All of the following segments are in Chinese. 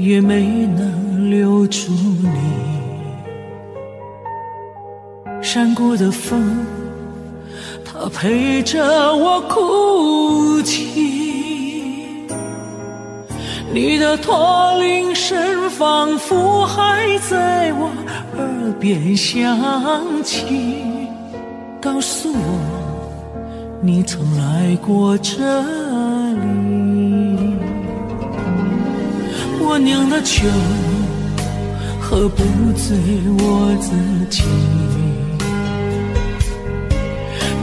也没能留住你。山谷的风，它陪着我哭泣。你的驼铃声仿佛还在我耳边响起，告诉我，你曾来过这里。我酿的酒喝不醉我自己，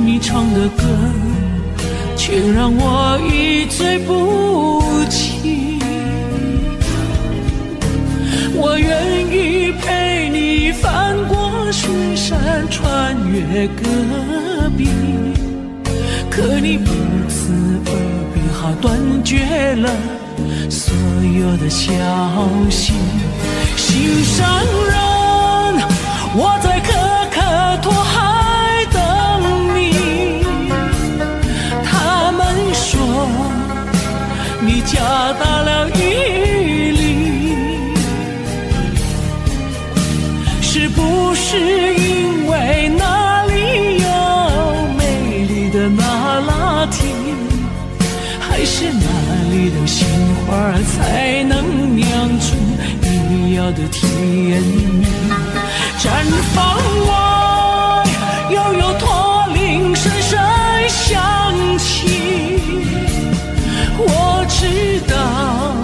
你唱的歌却让我一醉不起。我愿意陪你翻过雪山，穿越戈壁，可你不辞而别，好断绝了所有的消息。心上人，我在可可托海等你。他们说你嫁到了伊犁，是不是因为那里有美丽的那拉提，还是哪里的杏花才能酿出你要的甜蜜？绽放外，又有驼铃声声响起。我知道，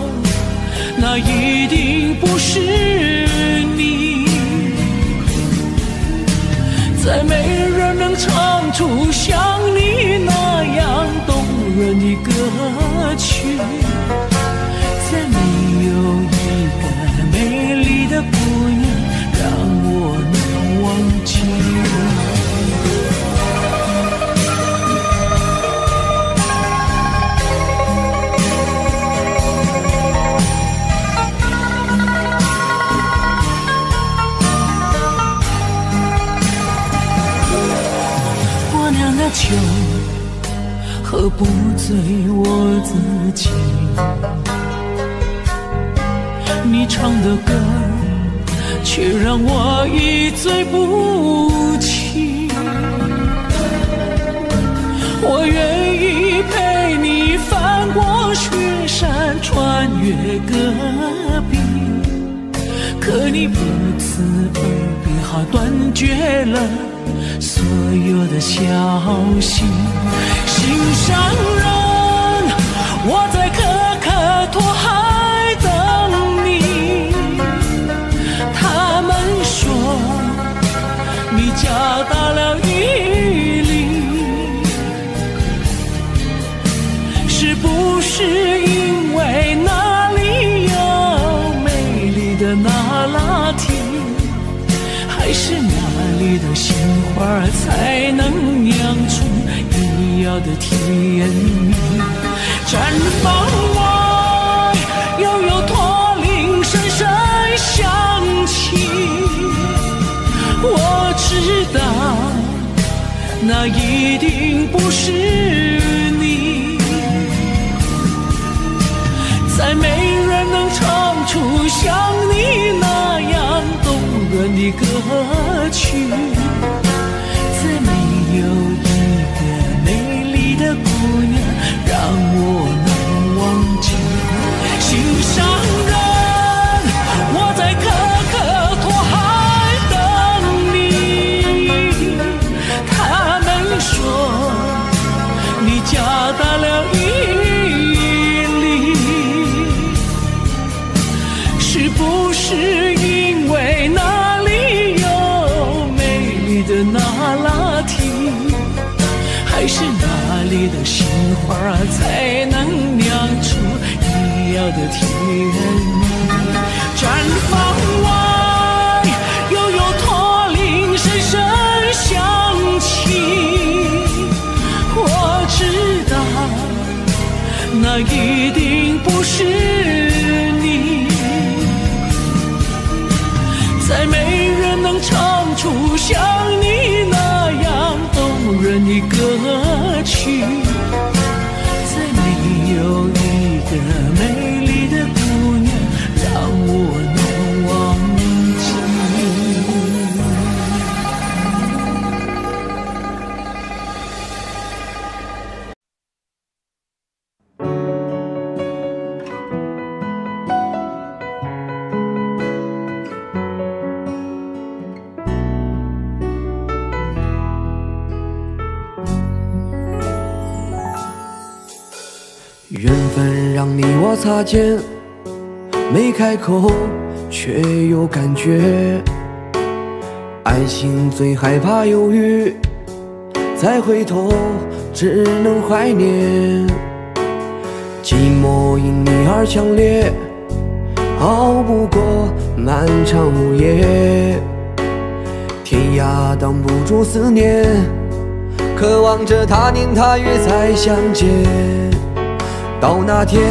那一定不是你。再没人能唱出像你那样动人的歌曲，再没有一个美丽的姑娘让我能忘记。酒喝不醉我自己，你唱的歌却让我一醉不起。我愿意陪你翻过雪山，穿越戈壁，可你不辞而别，好断绝了所有的消息。心上人，我在可可托海等你。他们说你嫁到了伊犁，是不是因为那里有美丽的那拉提，还是哪里的杏花才能酿出你要的甜蜜？绽放外，又有驼铃声声响起。我知道，那一定不是你。再没人能唱出像你那样动人的歌曲，再没有一个美丽的姑娘让我能忘记。心上人，我在可可托海等你。他们说你嫁到了伊犁，不是因为那里有美丽的那拉提，还是哪里的杏花才能酿出你要的甜蜜？绽放外，又有驼铃声声响起。我知道，那一定不是你。再没人能唱出像你那样动人的歌曲，再没有一个美丽的姑娘让摩擦间，没开口，却有感觉。爱情最害怕犹豫，再回头只能怀念。寂寞因你而强烈，熬不过漫长午夜。天涯挡不住思念，渴望着他年他月再相见。 到那天，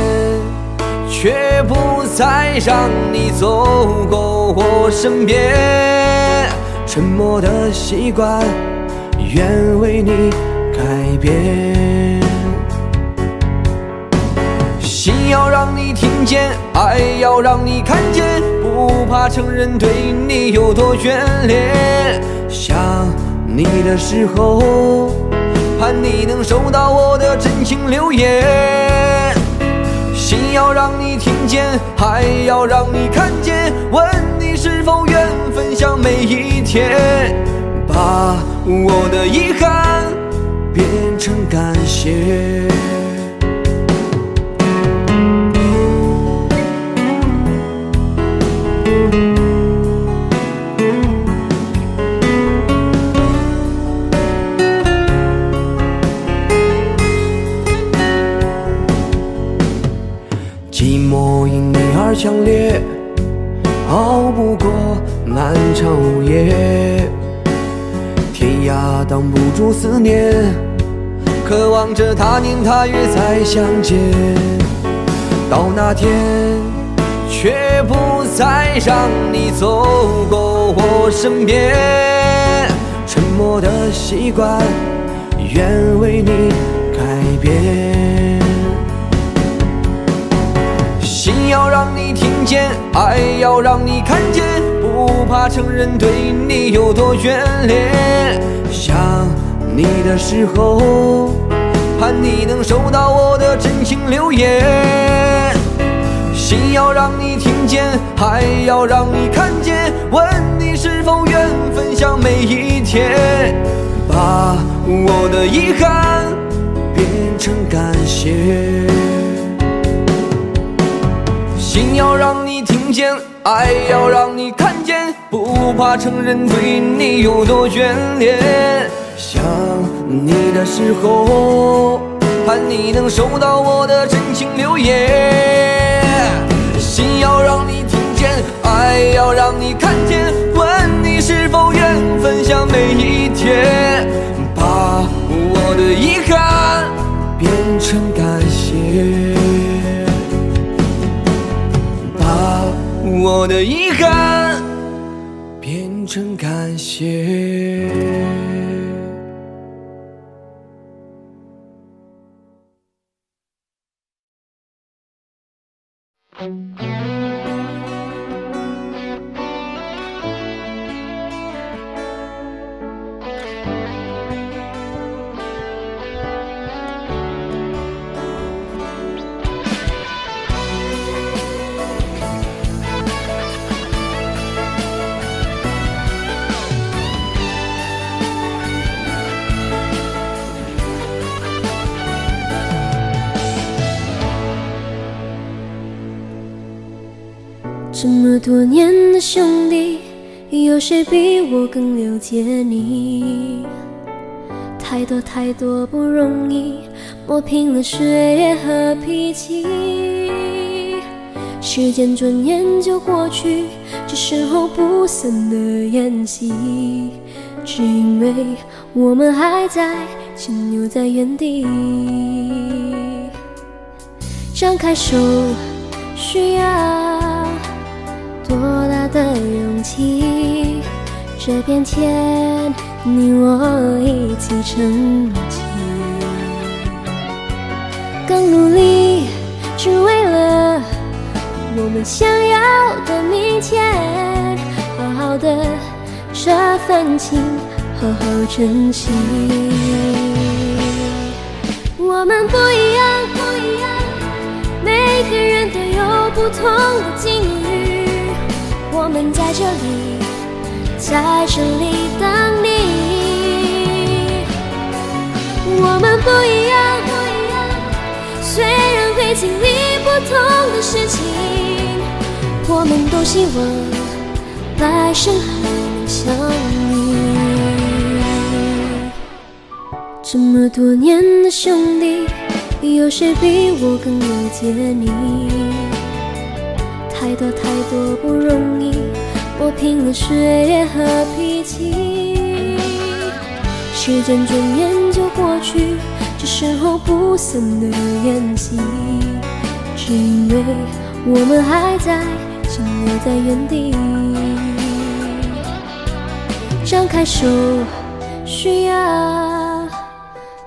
却不再让你走过我身边。沉默的习惯，愿为你改变。心要让你听见，爱要让你看见，不怕承认对你有多眷恋。想你的时候，盼你能收到我的真情留言。 心要让你听见，还要让你看见。问你是否愿分享每一天，把我的遗憾变成感谢。强烈，熬不过漫长午夜。天涯挡不住思念，渴望着他年他月再相见。到那天，却不再让你走过我身边。沉默的习惯，愿为你改变。 心要让你听见，爱要让你看见，不怕承认对你有多眷恋。想你的时候，盼你能收到我的真情留言。心要让你听见，还要让你看见，问你是否愿分享每一天，把我的遗憾变成感谢。 心要让你听见，爱要让你看见，不怕承认对你有多眷恋。想你的时候，盼你能收到我的真情留言。心要让你听见，爱要让你看见，问你是否愿分享每一天，把我的遗憾变成感谢。 我的遗憾变成感谢。这么多年的兄弟，有谁比我更了解你？太多太多不容易，磨平了血液和脾气。时间转眼就过去，这身后不散的宴席，只因为我们还在停留在原地。张开手，需要 多大的勇气？这片天，你我一起撑起。更努力，只为了我们想要的明天。好好的这份情，好好珍惜。我们不一样，不一样，每个人都有不同的境遇。 我们在这里，在这里等你。我们不一样，虽然会会经历不同的事情，我们都希望来生还能相遇。这么多年的兄弟，有谁比我更了解你？太多太多不容易，我拼了血液和脾气。时间转眼就过去，这时候不散的宴席，只因为我们还在相留在原地。张开手需要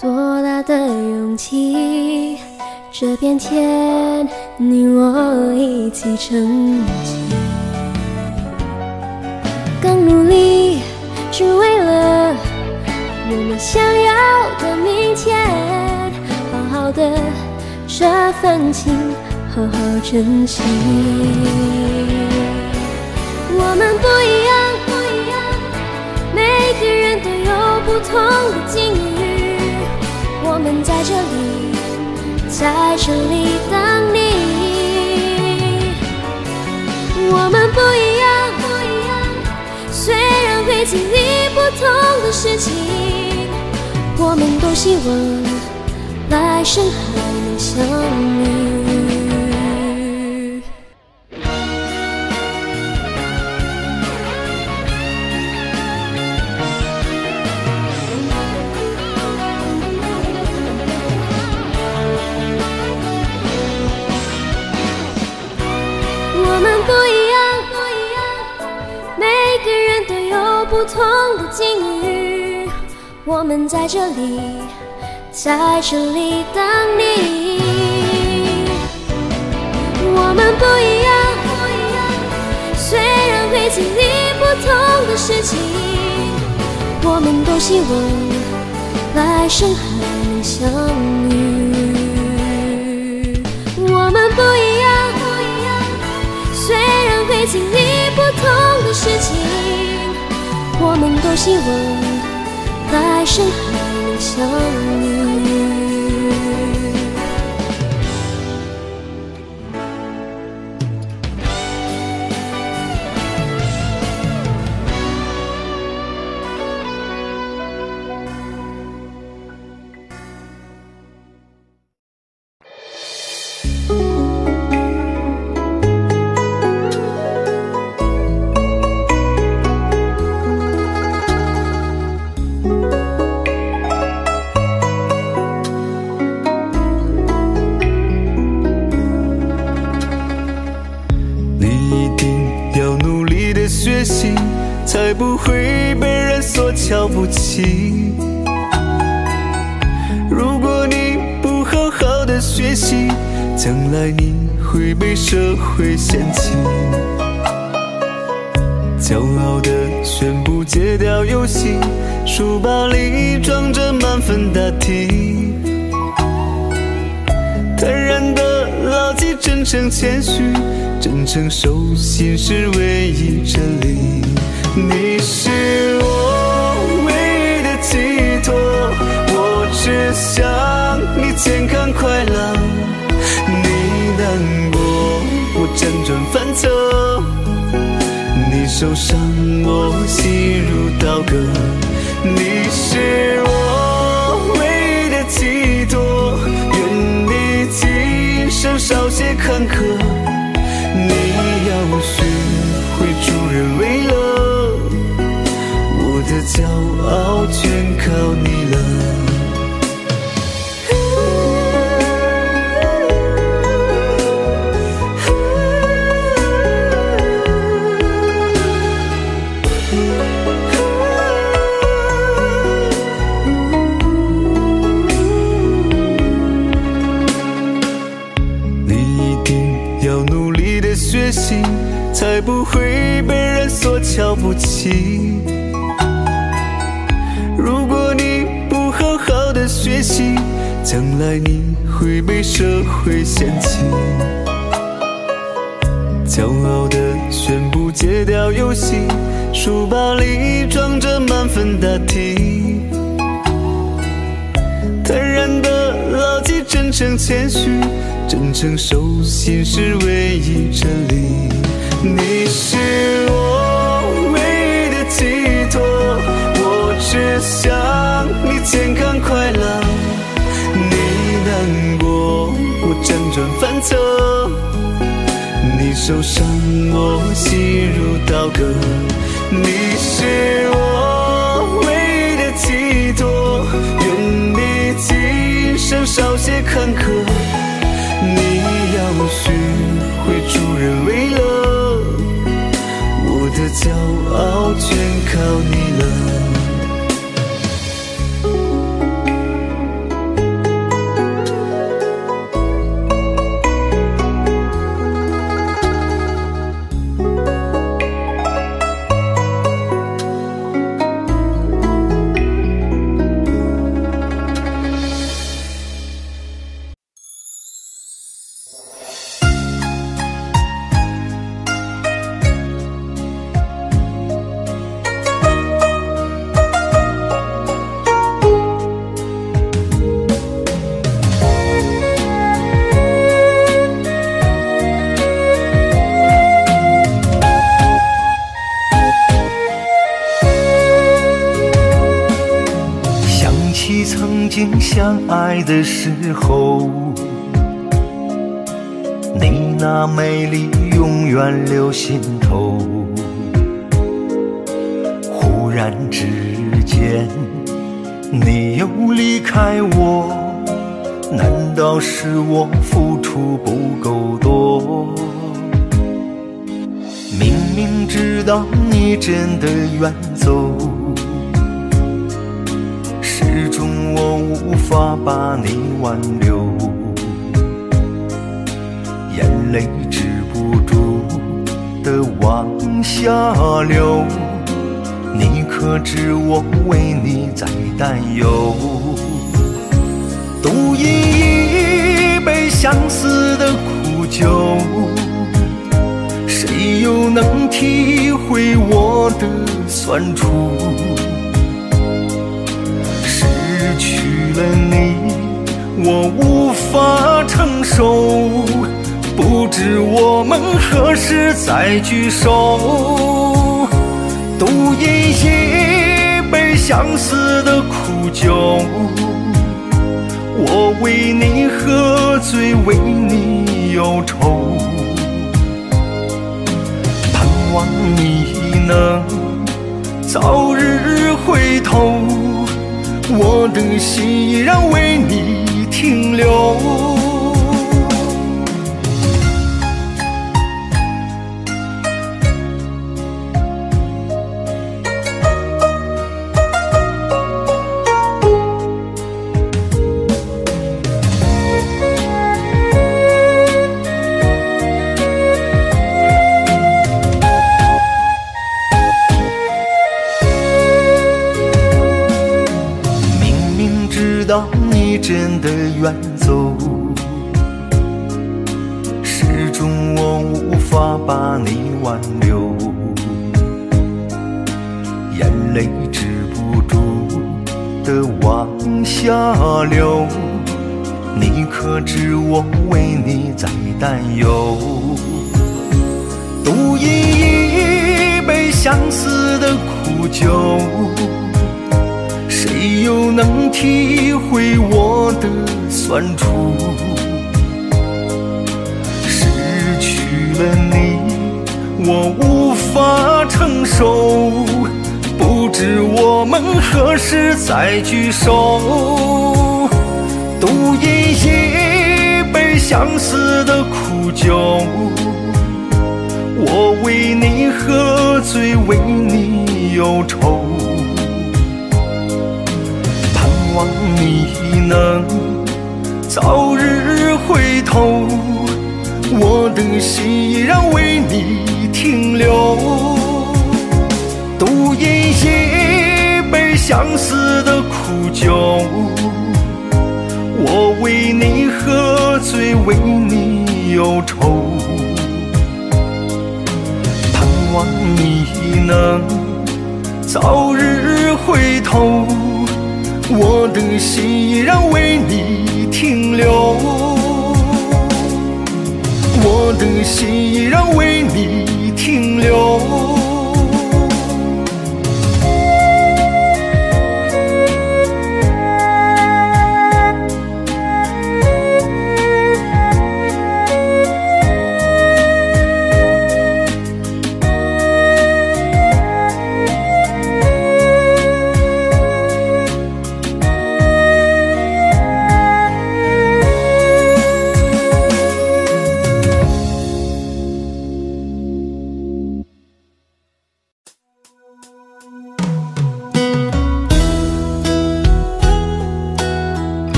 多大的勇气？这片天，你我一起撑起。更努力是为了我们想要的明天，好好的这份情，好好珍惜。我们不一样，不一样，每个人都有不同的境遇。我们在这里，在这里等你。我们不一样，不一样，虽然会经历不同的事情。我们都希望来生还能相遇。我们不一样，不一样，每个人都有不同的境遇。我们在这里，在这里等你。我们不一样，不一样，虽然会经历不同的事情，我们都希望来生还能相遇。我们不一样，不一样，虽然会经历不同的事情，我们都希望来生还能相遇。才不会被人所瞧不起。如果你不好好的学习，将来你会被社会嫌弃。骄傲的宣布戒掉游戏，书包里装着满分答题。坦然的牢记真诚谦虚，真诚守信是唯一真理。你是我唯一的寄托，我只想你健康快乐。你难过，我辗转反侧；你受伤，我心如刀割。你是我唯一的寄托，愿你今生少些坎坷。你要学会助人为乐。我的骄傲全靠你了。你一定要努力的学习，才不会被人所瞧不起。学习，将来你会被社会嫌弃。骄傲的宣布戒掉游戏，书包里装着满分答题。坦然的牢记真诚谦虚，真诚手心是唯一真理。你是我唯一的寄托，我只想你健康快乐。你难过，我辗转反侧；你受伤，我心如刀割。你是我唯一的寄托，愿你今生少些坎坷。 你要学会助人为乐，我的骄傲全靠你了。 相爱的时候，你那美丽永远留心头。忽然之间，你又离开我，难道是我付出不够多？明明知道你真的远走。 始终我无法把你挽留，眼泪止不住的往下流。你可知我为你在担忧？独饮一杯相思的苦酒，谁又能体会我的酸楚？ 为了你，我无法承受，不知我们何时再聚首。独饮一杯相思的苦酒，我为你喝醉，为你忧愁，盼望你能早日回头。 我的心依然为你停留。真的远走，始终我无法把你挽留，眼泪止不住的往下流。你可知我为你在担忧？独饮一杯相思的苦酒。 谁又能体会我的酸楚？失去了你，我无法承受，不知我们何时再聚首。独饮一杯相思的苦酒，我为你喝醉，为你忧愁。 希望你能早日回头，我的心依然为你停留。独饮一杯相思的苦酒，我为你喝醉，为你忧愁，盼望你能早日回头。 我的心依然为你停留。我的心依然为你停留。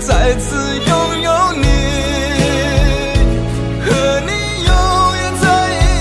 再次拥有你，和你永远在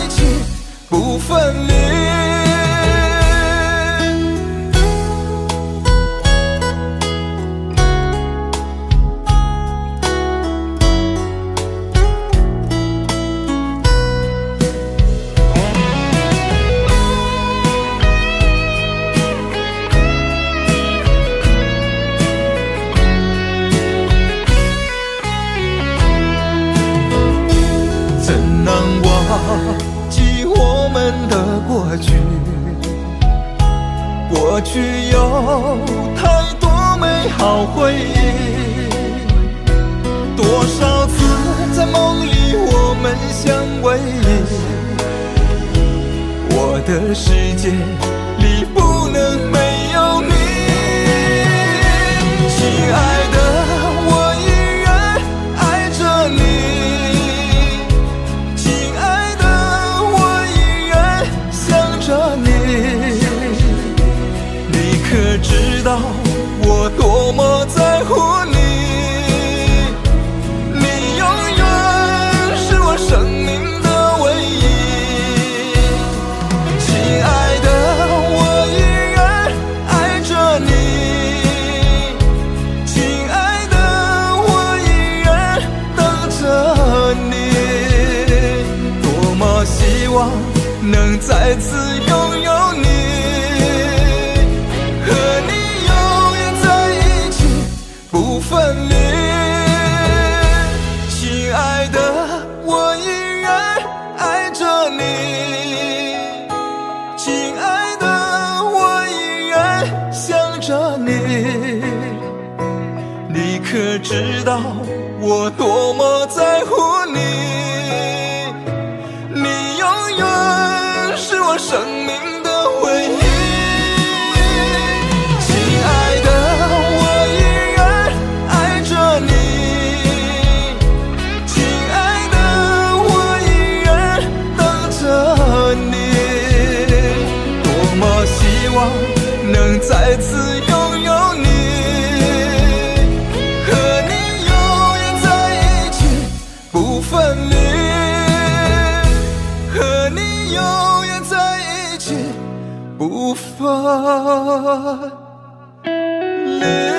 一起，永远在一起不分离。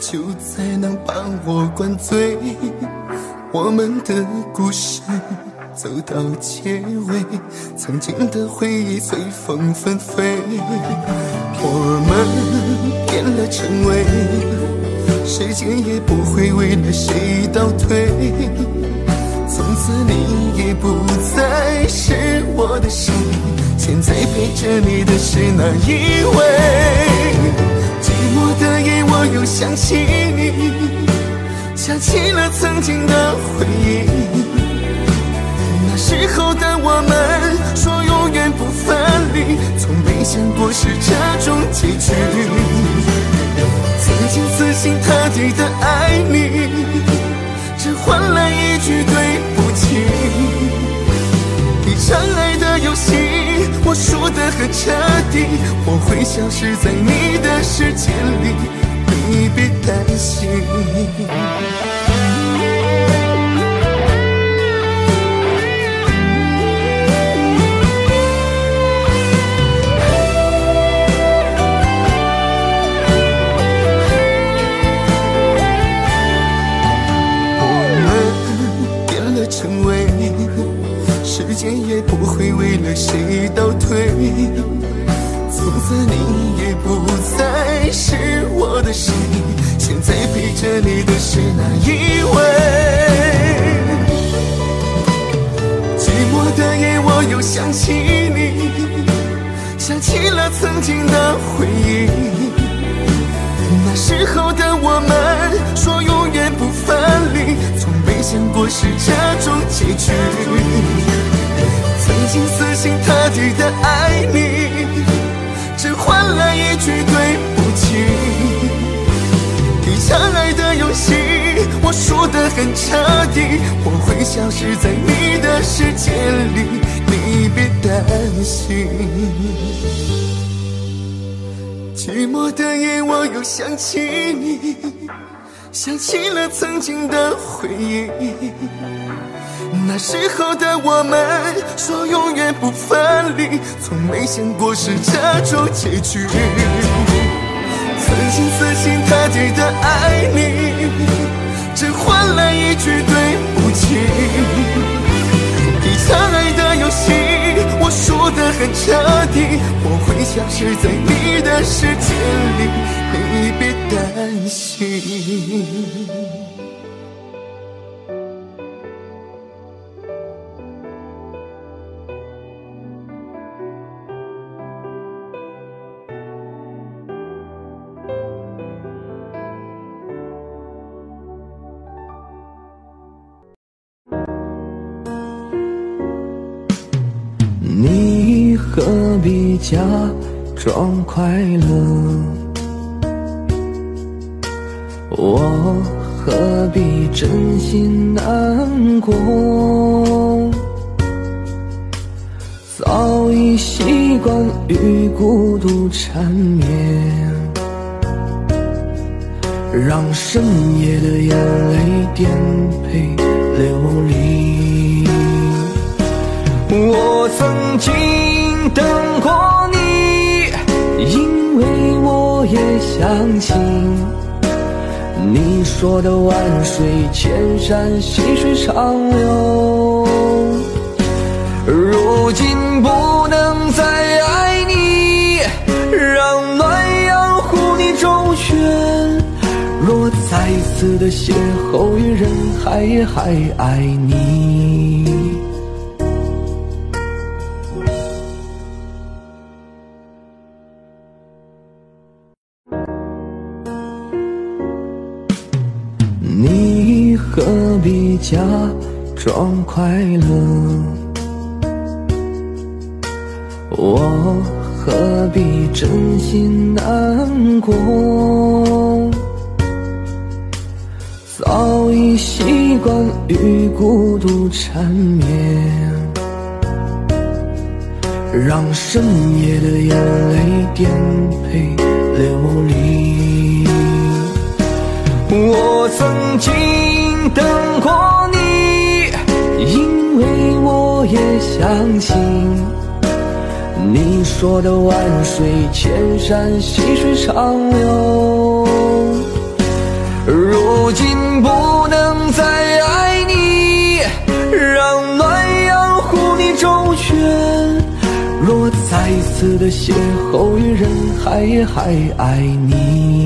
酒才能把我灌醉，我们的故事走到结尾，曾经的回忆随风纷飞，我们变了成为时间也不会为了谁倒退，从此你也不再是我的谁，现在陪着你的是哪一位？寂寞的夜，我又想起你，想起了曾经的回忆。那时候的我们说永远不分离，从没想过是这种结局。曾经死心塌地的爱你，只换来一句对不起。一场爱的游戏我输得很彻底，我会消失在你的世界里，你别担心。我们变了成为时间也不会为了谁倒退，从此你也不再是我的谁，现在陪着你的是哪一位？寂寞的夜，我又想起你，想起了曾经的回忆。那时候的我们说永远不分离，从没想过是这种结局。曾经死心塌地的爱你，只换来一句对不起。一场爱的游戏我输得很彻底，我会消失在你的世界里，你别担心。寂寞的夜，我又想起你，想起了曾经的回忆。那时候的我们说永远不分离，从没想过是这种结局。曾经死心塌地的爱你，只换来一句对不起。一场爱的游戏我输得很彻底，我会消失在你的世界里，你别担心。何必假装快乐，我何必真心难过，早已习惯与孤独缠绵，让深夜的眼泪颠沛流离。我曾经等过你，因为我也相信你说的万水千山细水长流。如今不能再爱你，让暖阳护你周全。若再次的邂逅于人海，也还爱你。何必假装快乐？我何必真心难过？早已习惯与孤独缠绵，让深夜的眼泪颠沛流离。我曾经等过你，因为我也相信你说的万水千山细水长流。如今不能再爱你，让暖阳护你周全。若再次的邂逅于人海，也还爱你。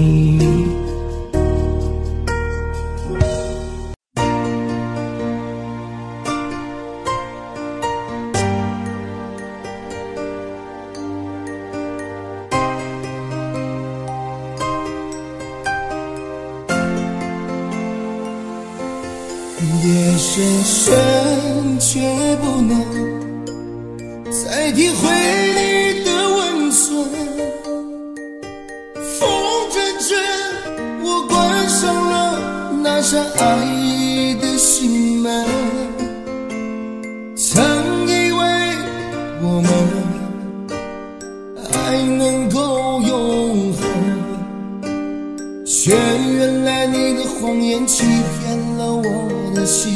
夜深深，却不能再体会你的温存，风阵阵，我关上了那扇爱的心门。曾以为我们爱能够永恒，却原来你的谎言欺骗了我的心。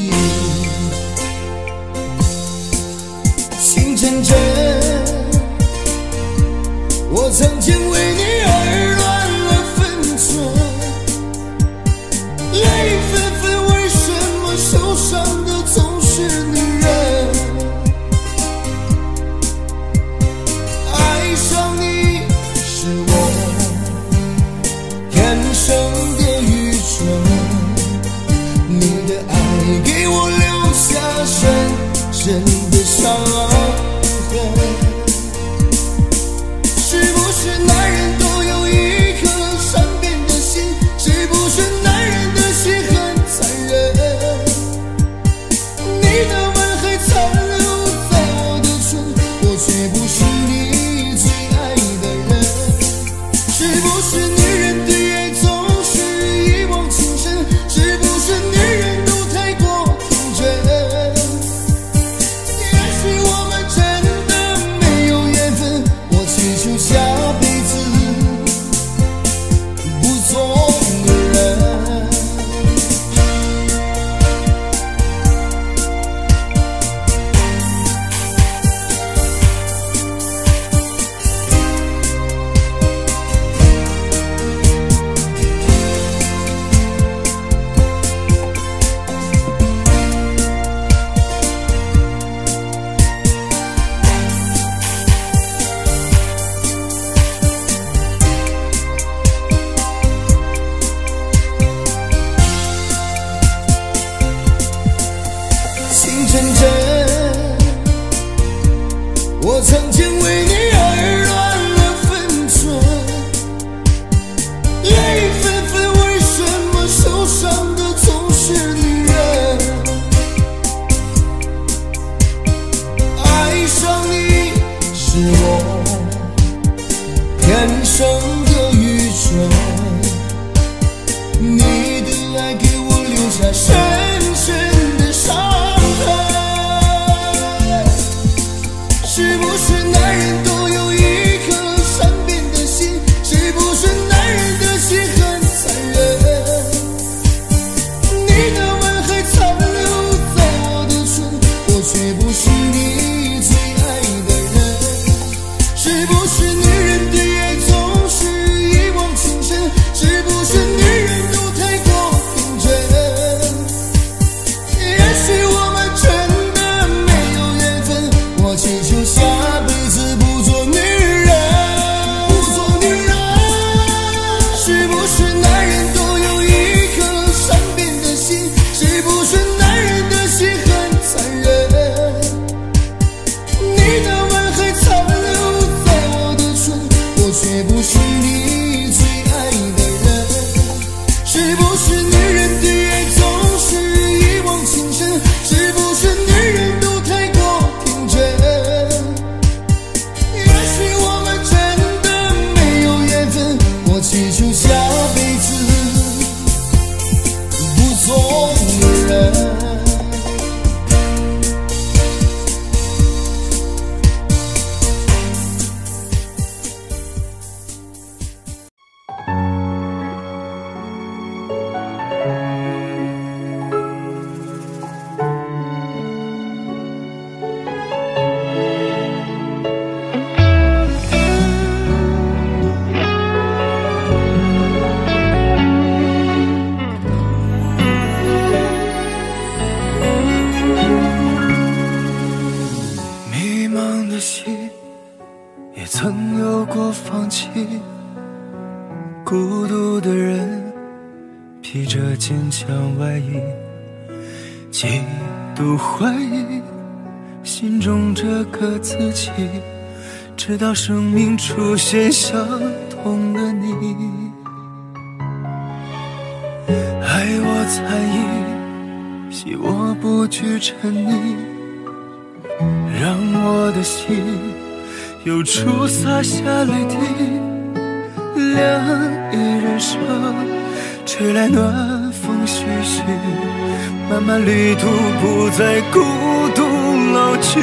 真，我曾经为你而乱了分寸，泪纷纷，为什么受伤的总是女人？爱上你是我天生的愚蠢，你的爱给我留下深深的伤痕。是不是男人都有一颗善变的心？是不是男人的心很残忍？你的吻还残留在我的唇，我却不是你最爱的人。是不是女人对爱总是一往情深？是不是女人都太过天真？独的人，披着坚强外衣，几度怀疑心中这个自己，直到生命出现相同的你。爱我猜疑，惜我不惧沉溺，让我的心有处洒下泪滴。凉意人生吹来暖风徐徐，漫漫旅途不再孤独老去。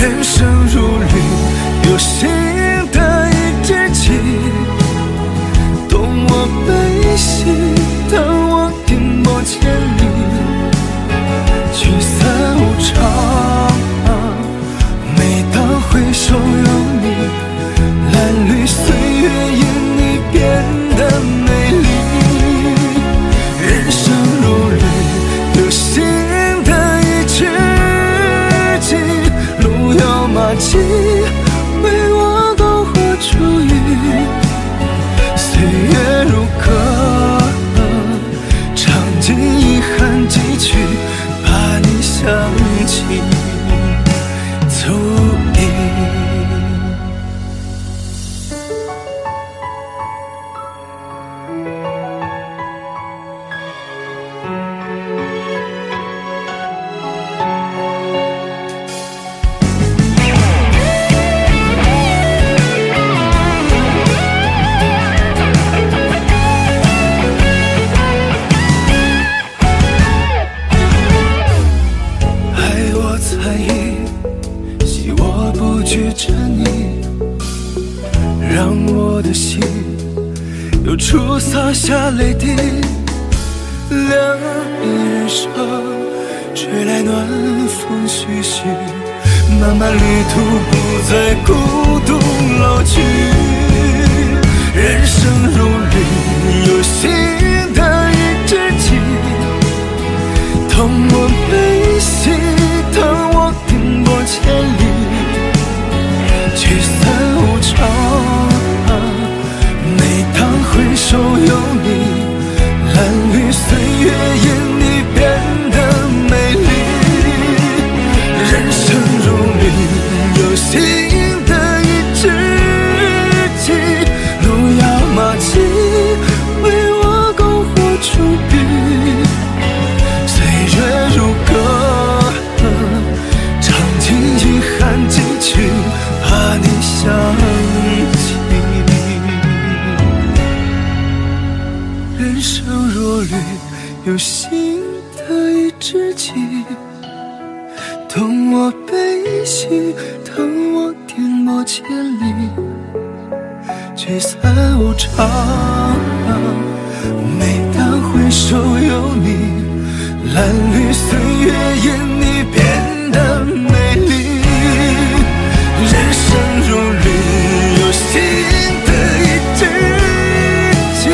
人生如旅，有新的一知己，懂我悲喜，当我眼波千里，聚散无常，每当回首有你，褴褛岁月因你变得美丽。人生如旅，有新的一知己，路遥马急，为我都画注意。岁月如歌，唱尽遗憾几曲，怕你想起足矣。洒下泪滴，凉意人生吹来暖风徐徐，漫漫旅途不再孤独老去。人生如旅，有新的一知己，同我悲喜，当我颠簸千里，聚散无常，回首有你，褴褛岁月因你变得美丽。人生如旅，有新的一知己，路遥马急，为我篝火助笔。岁月如歌，唱尽遗憾几曲，怕你想起。人生如旅，有新的一知己，懂我悲喜，疼我颠簸千里，聚散无常，每当回首有你，褴褛岁月因你变得美丽。人生如旅，有新的一知己，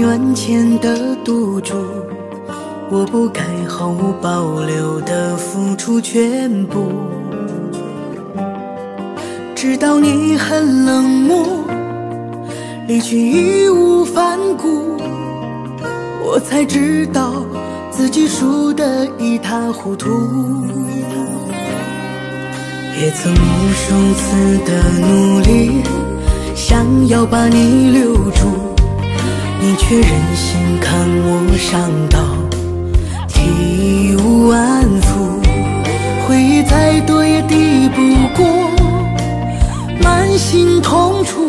眼前的赌注，我不该毫无保留地付出全部。直到你很冷漠，离去义无反顾，我才知道自己输得一塌糊涂。也曾无数次的努力，要把你留住，你却忍心看我上岛，体无完肤。回忆再多也抵不过满心痛楚，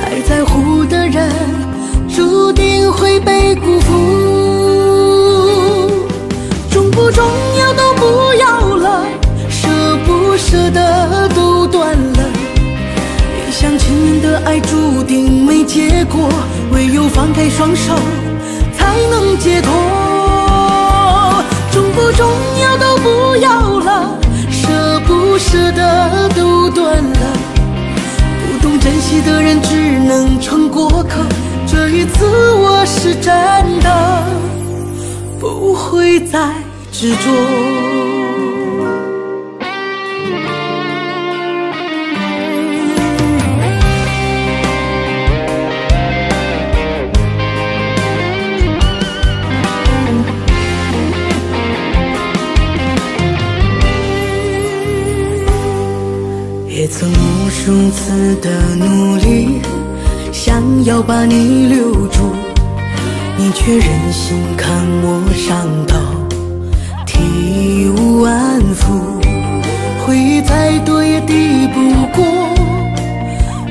太在乎的人注定会被辜负。重不重要都不要了，舍不舍得都断了，一厢情愿的爱注定没结果，唯有放开双手才能解脱。重不重要都不要了，舍不舍得都断了，不懂珍惜的人只能成过客，这一次我是真的不会再执着。也曾无数次的努力，想要把你留住，你却忍心看我上岛，体无完肤。回忆再多也抵不过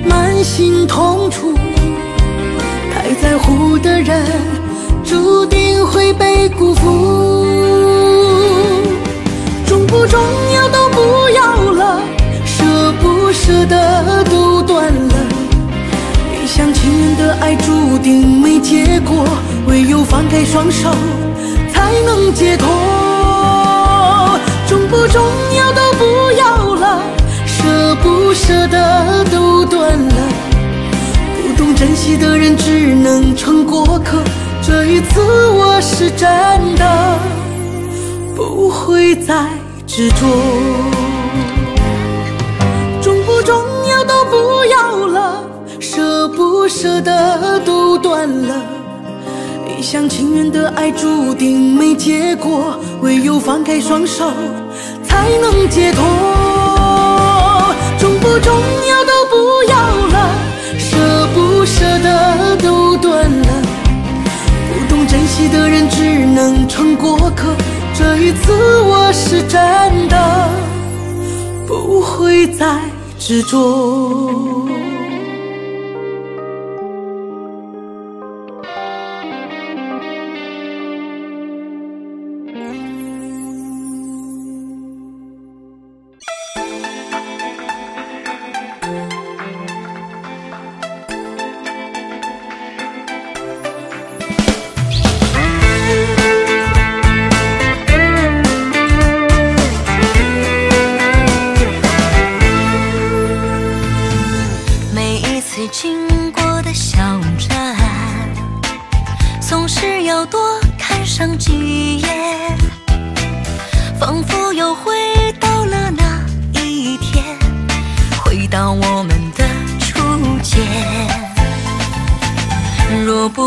满心痛楚，太在乎的人注定会被辜负。重不重要都不要了，舍得都断了，一厢情愿的爱注定没结果，唯有放开双手才能解脱。重不重要都不要了，舍不舍得都断了，不懂珍惜的人只能成过客，这一次我是真的不会再执着。不要了，舍不舍得都断了，一厢情愿的爱注定没结果，唯有放开双手才能解脱。重不重要都不要了，舍不舍得都断了，不懂珍惜的人只能成过客，这一次我是真的不会再执着。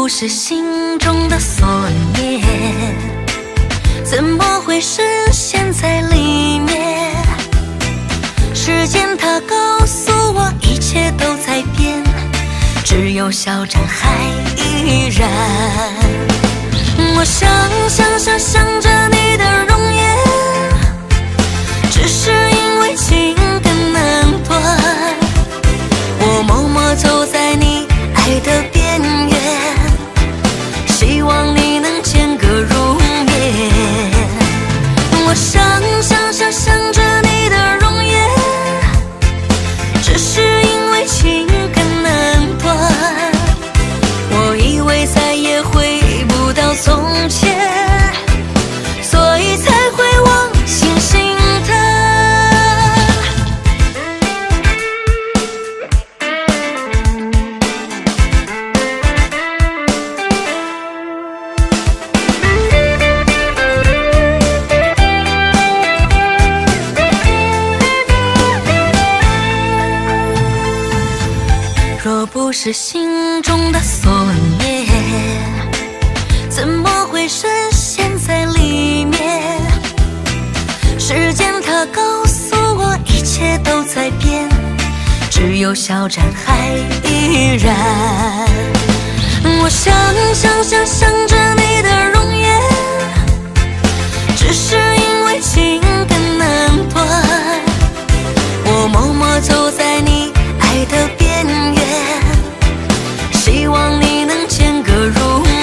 是心中的所念，怎么会深陷在里面？时间它告诉我一切都在变，只有小站还依然。我想着你的容颜，只是因为情感难断，我默默走在你爱的边缘，希望你能见个入眠。我想着你的容颜，只是因为情感难断，我以为再也回不到从前，所以才会忘星星是心中的所念，怎么会深陷在里面？时间它告诉我一切都在变，只有小站还依然。我想着你的容颜，只是因为情感难断。我默默走在你爱的边缘，希望你能见个如面。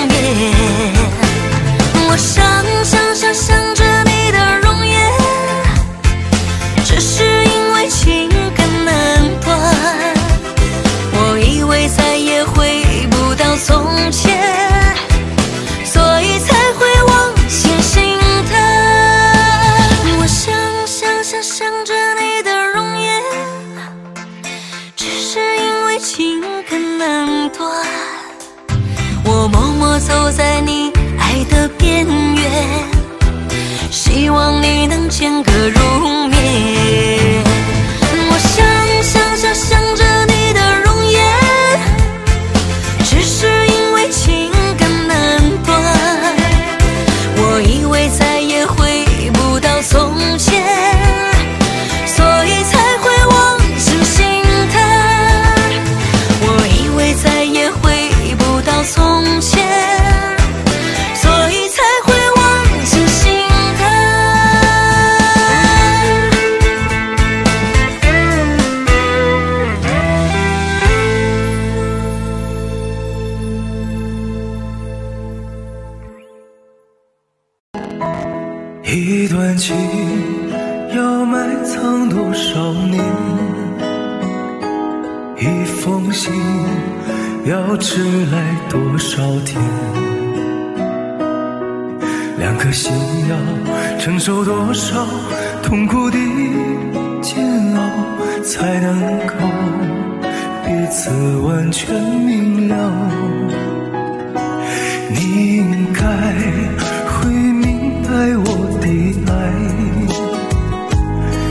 我想着你的容颜，只是因为情感难断。我以为再也回不到从前，所以才会忘形心疼。我想着你的容颜，只是因为情感难断。我默默走在你爱的边缘，希望你能见个如面。我想着你的容颜，只是因为情感难断。我以为再也回不到从前，所以才会忘形心疼。我以为再也回不到从前，要迟来多少天？两颗心要承受多少痛苦的煎熬，才能够彼此完全明了？你应该会明白我的爱，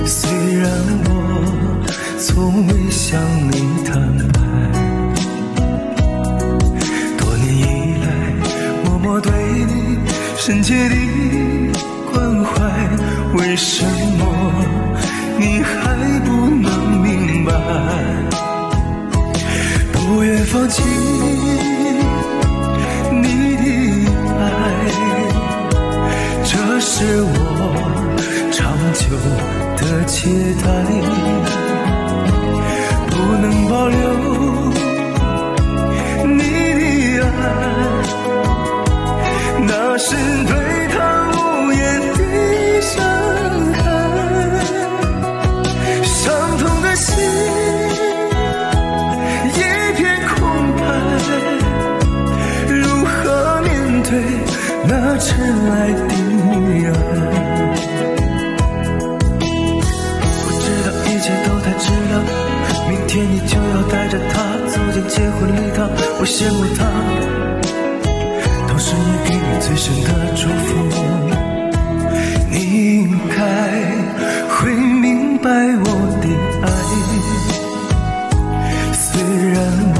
虽然我从未向你坦白。我对你深切的关怀，为什么你还不能明白？不愿放弃你的爱，这是我长久的期待，不能保留你的爱。那是对他无言的伤害，伤痛的心一片空白，如何面对那迟来的爱？我知道一切都太迟了，明天你就要带着他走进结婚礼堂，我羡慕他。是你给你最深的祝福，你应该会明白我的爱，虽然我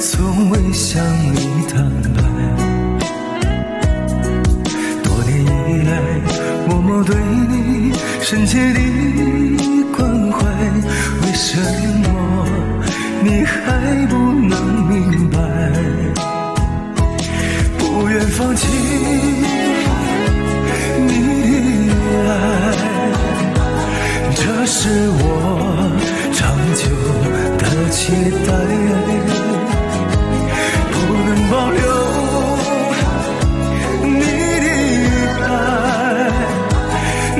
从未向你坦白，多年以来默默对你深切的关怀，为什么你还不能明白？不愿放弃你的爱，这是我长久的期待，不能保留你的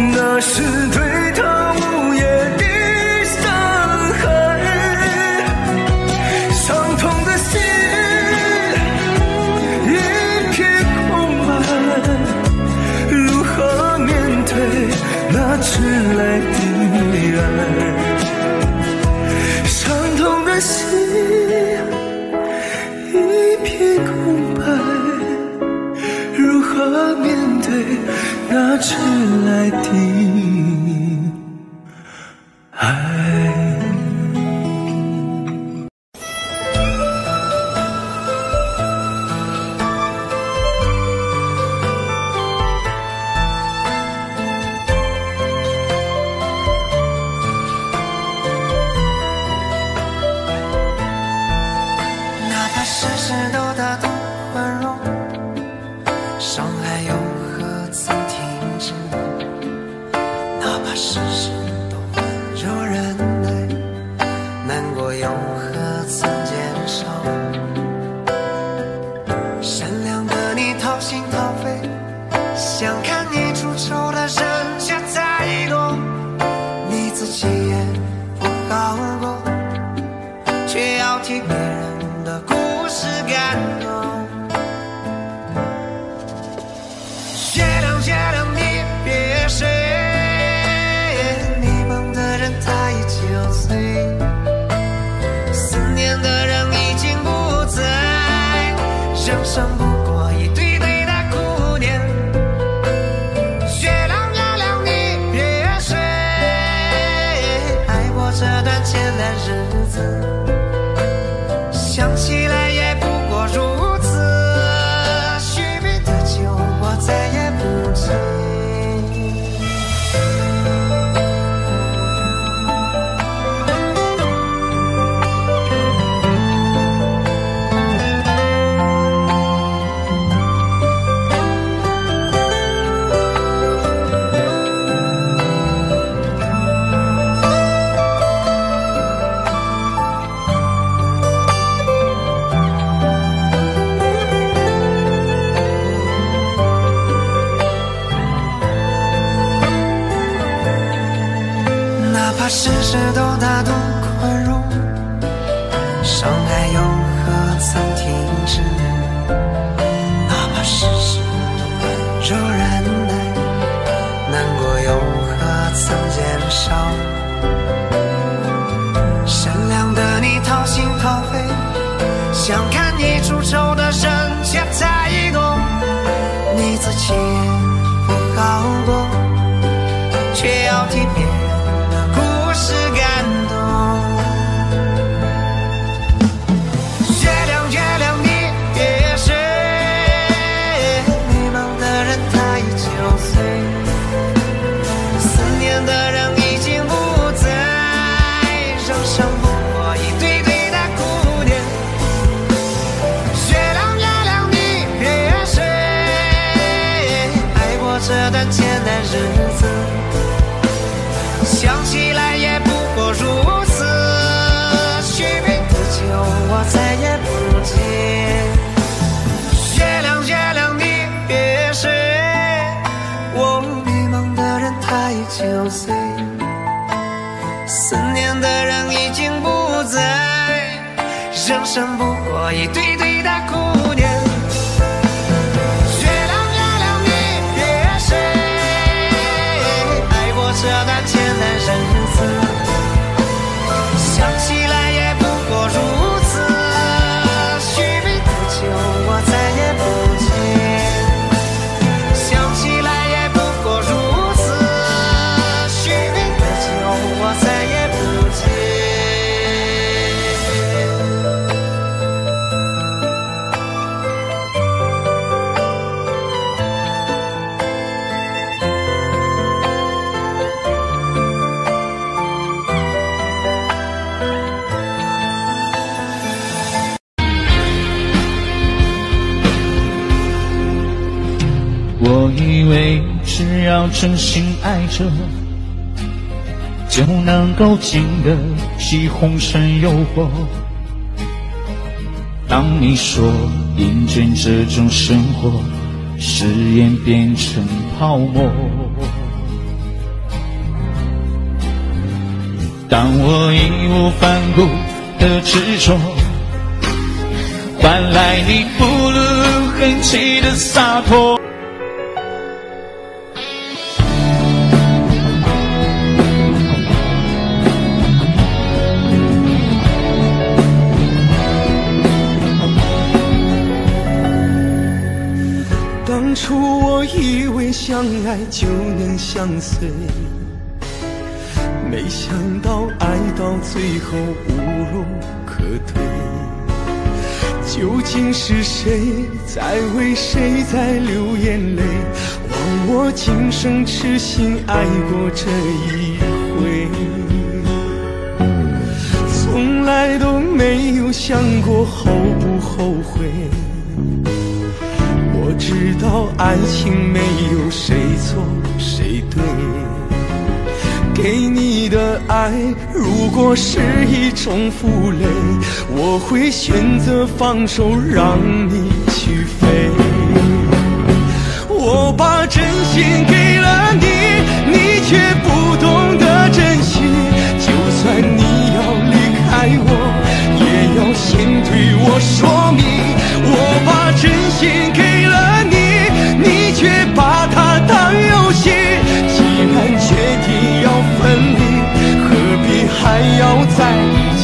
爱，那是对他无言的伤害，伤痛的心那迟来的爱，伤痛的心一片空白，如何面对那迟来的爱？世事都打动宽容，伤害又何曾停止？哪怕世事都温柔忍耐，难过又何曾减少？善良的你掏心掏肺，想看你出丑的人却太多，你自己也不好过，却要替别人。 是感动，月亮月亮你别睡，你梦的人他已九岁，思念的人已经不在，人生不过一对。 真心爱着，就能够经得起红尘诱惑。当你说厌倦这种生活，誓言变成泡沫。当我义无反顾的执着，换来你不露痕迹的洒脱。 以为相爱就能相随，没想到爱到最后无路可退。究竟是谁在为谁在流眼泪？枉我今生痴心爱过这一回，从来都没有想过后不后悔。后悔。我知道爱情没有谁错谁对，给你的爱如果是一种负累，我会选择放手让你去飞。我把真心给了你，你却不懂得珍惜，就算你要离开我，也要先对我说明。我把真心给了你，你却把它当游戏，既然决定要分离，何必还要在一起。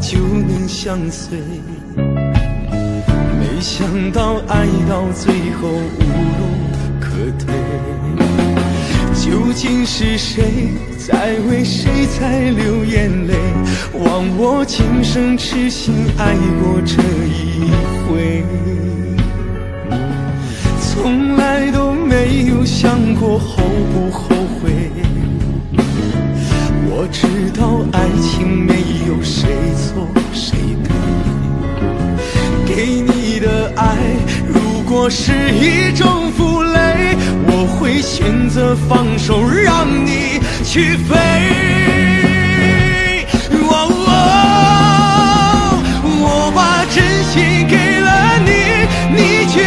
就能相随，没想到爱到最后无路可退。究竟是谁在为谁在流眼泪？枉我今生痴心爱过这一回，从来都没有想过后不后悔。我知道爱情没有谁错谁对，给你的爱如果是一种负累，我会选择放手让你去飞。哦哦，我把真心给了你，你却不懂得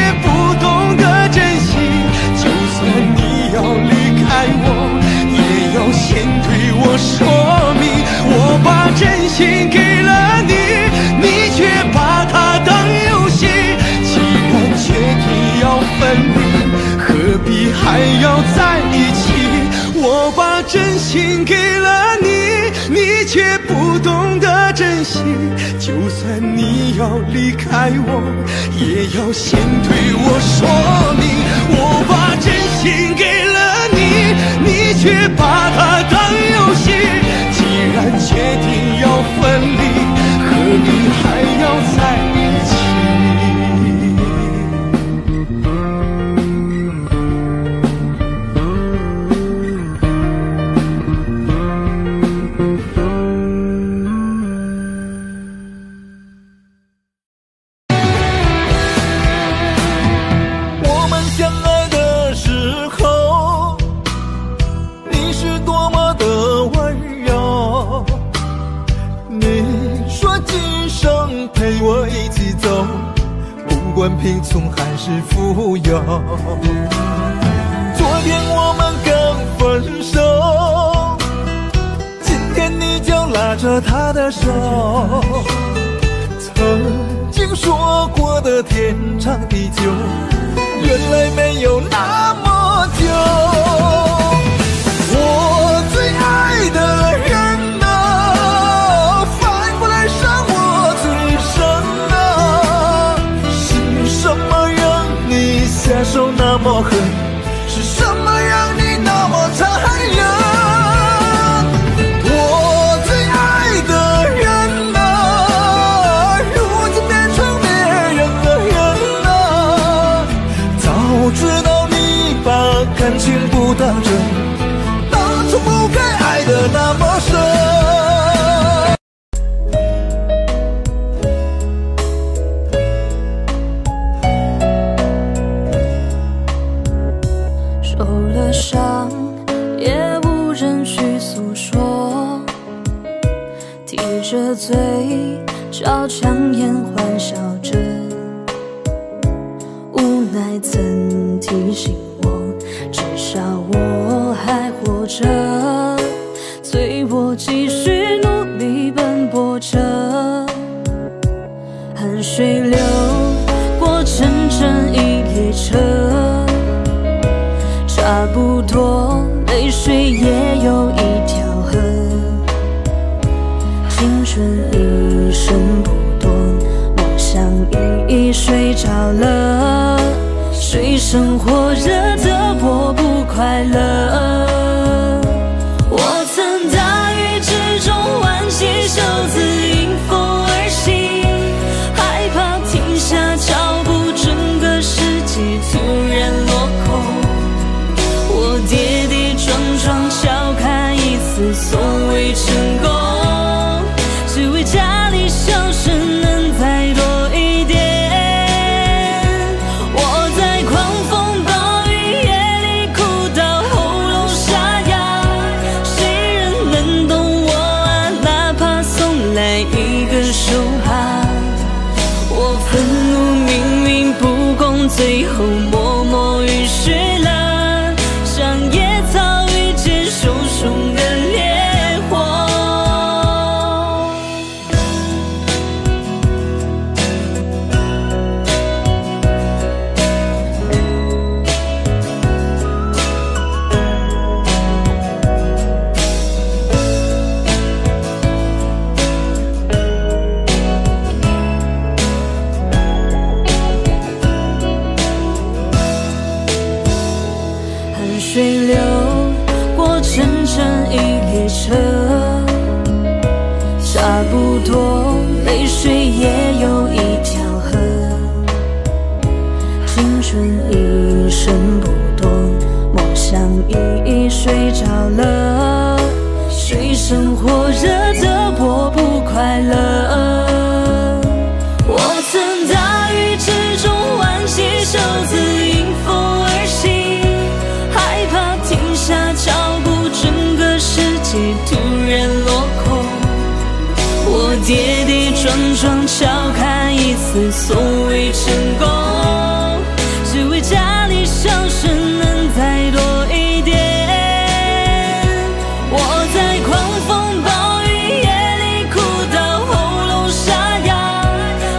珍惜，就算你要离开我，也要先对我说明。我把真心给了你，你却把它当游戏，既然决定要分离，何必还要在一起。我把真心给了你，你却不懂得珍惜，就算你要离开我，也要先对我说明。我把真心给了你，你却把它当游戏，既然决定要分离，何必还要在一起。不管贫穷还是富有，昨天我们刚分手，今天你就拉着他的手，曾经说过的天长地久，原来没有那么久。我最爱的人啊，反过来伤我最深。下手那么狠，是什么让你那么残忍？我最爱的人啊，如今变成别人的人啊，早知道你把感情不当真，当初不该爱的那么深。嘴找强颜欢笑着，无奈曾提醒我，至少我还活着，催我继续努力奔波着。汗水流过整整一列车，差不多泪水也有一条河。青春一生不多，梦想一睡着了，水深火热的我不快乐。我曾大雨之中挽起袖子迎风而行，害怕停下脚步，整个世界突然落空。我跌跌撞撞敲开一次所谓成功，只为家里笑声能再多一点。我在狂风暴雨夜里哭到喉咙沙哑，谁人能懂我啊？哪怕送来一个手帕。我愤怒明明不公，最后默默于世。水流过阵阵一列车，差不多泪水也有一条河。青春一生不多，莫想一一睡着了。水深火热的我不快乐。我曾大雨之中挽起袖子迎风，突然落空。我跌跌撞撞敲开一次所谓成功，只为家里笑声能再多一点。我在狂风暴雨夜里哭到喉咙沙哑，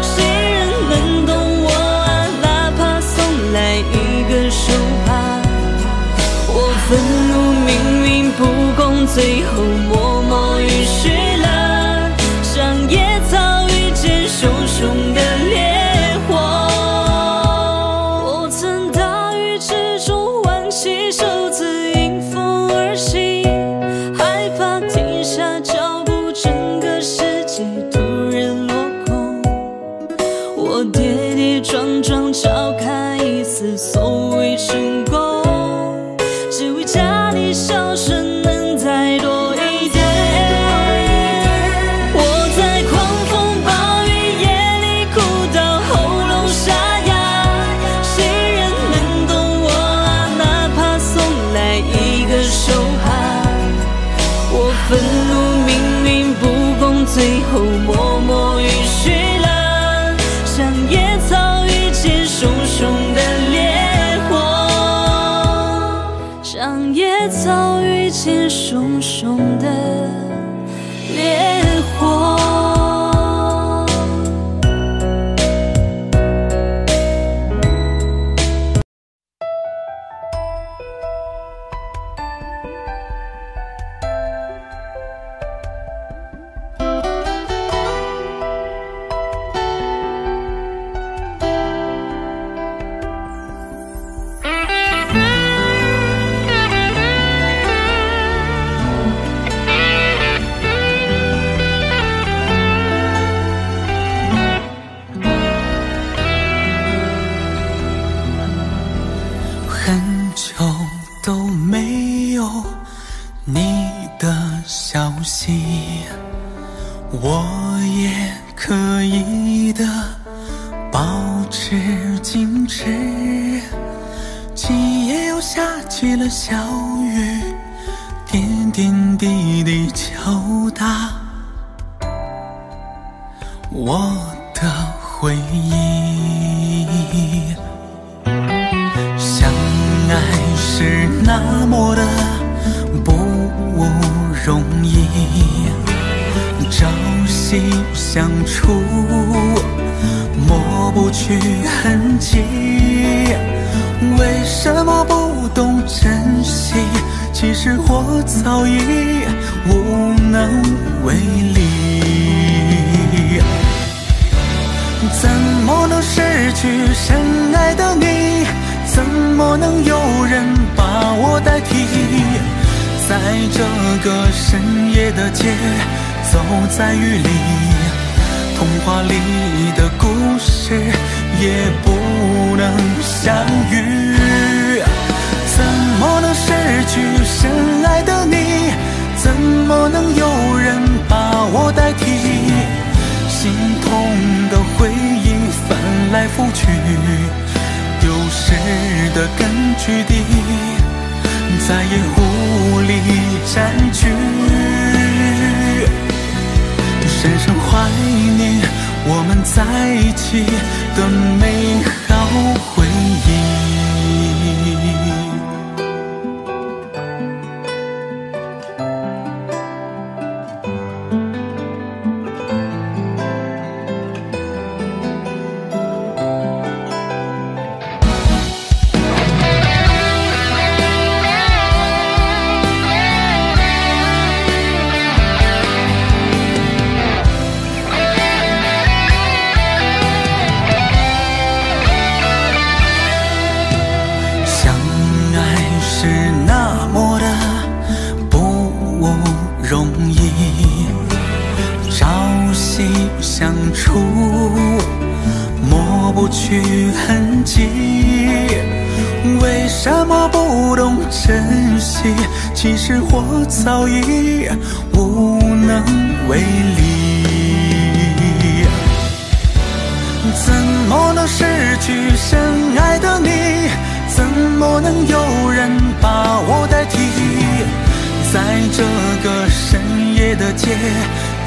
谁人能懂我啊？哪怕送来一个手帕。我愤怒最后默默于世了，伤也早已见熊熊的烈火。我曾大雨之中挽起袖子迎风而行，害怕停下脚步，整个世界突然落空。我跌跌撞撞敲开一丝所谓成功，只为家里笑声能再多一点。我在狂风暴雨夜里哭到喉咙沙哑，谁人能懂我啊？哪怕送来一个手帕。我愤怒明明不公，最后默默于世了，伤也早已见熊熊的烈火，伤也早已见熊熊的烈火。怎么能失去深爱的你？在这个深夜的街，走在雨里，童话里的故事也不能相遇。怎么能失去深爱的你？怎么能有人把我代替？心痛的回忆翻来覆去，丢失的根据地再也无力占据。深深怀念我们在一起的美好回早已无能为力，怎么能失去深爱的你？怎么能有人把我代替？在这个深夜的街，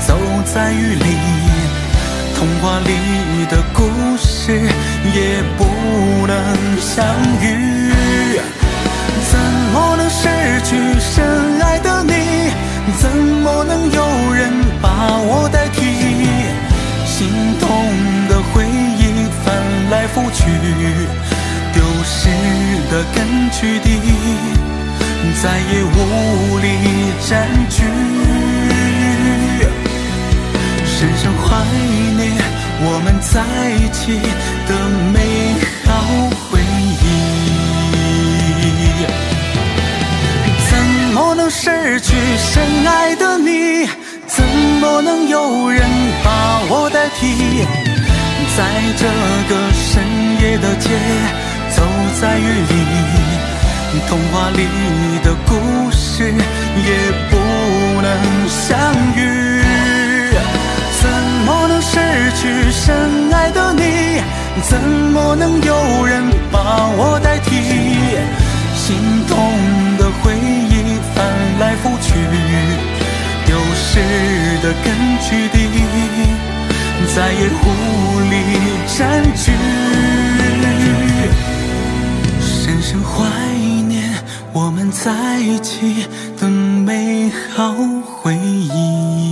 走在雨里，童话里的故事也不能相遇。怎么能失去深爱的你？怎么能有人把我代替？心痛的回忆翻来覆去，丢失的根据地再也无力占据。深深怀念我们在一起的美好回忆。怎么能失去深爱的你？怎么能有人把我代替？在这个深夜的街，走在雨里，童话里的故事也不能相遇。怎么能失去深爱的你？怎么能有人把我代替？心痛的回忆翻来覆去，丢失的根据地再也无力占据。深深怀念我们在一起的美好回忆。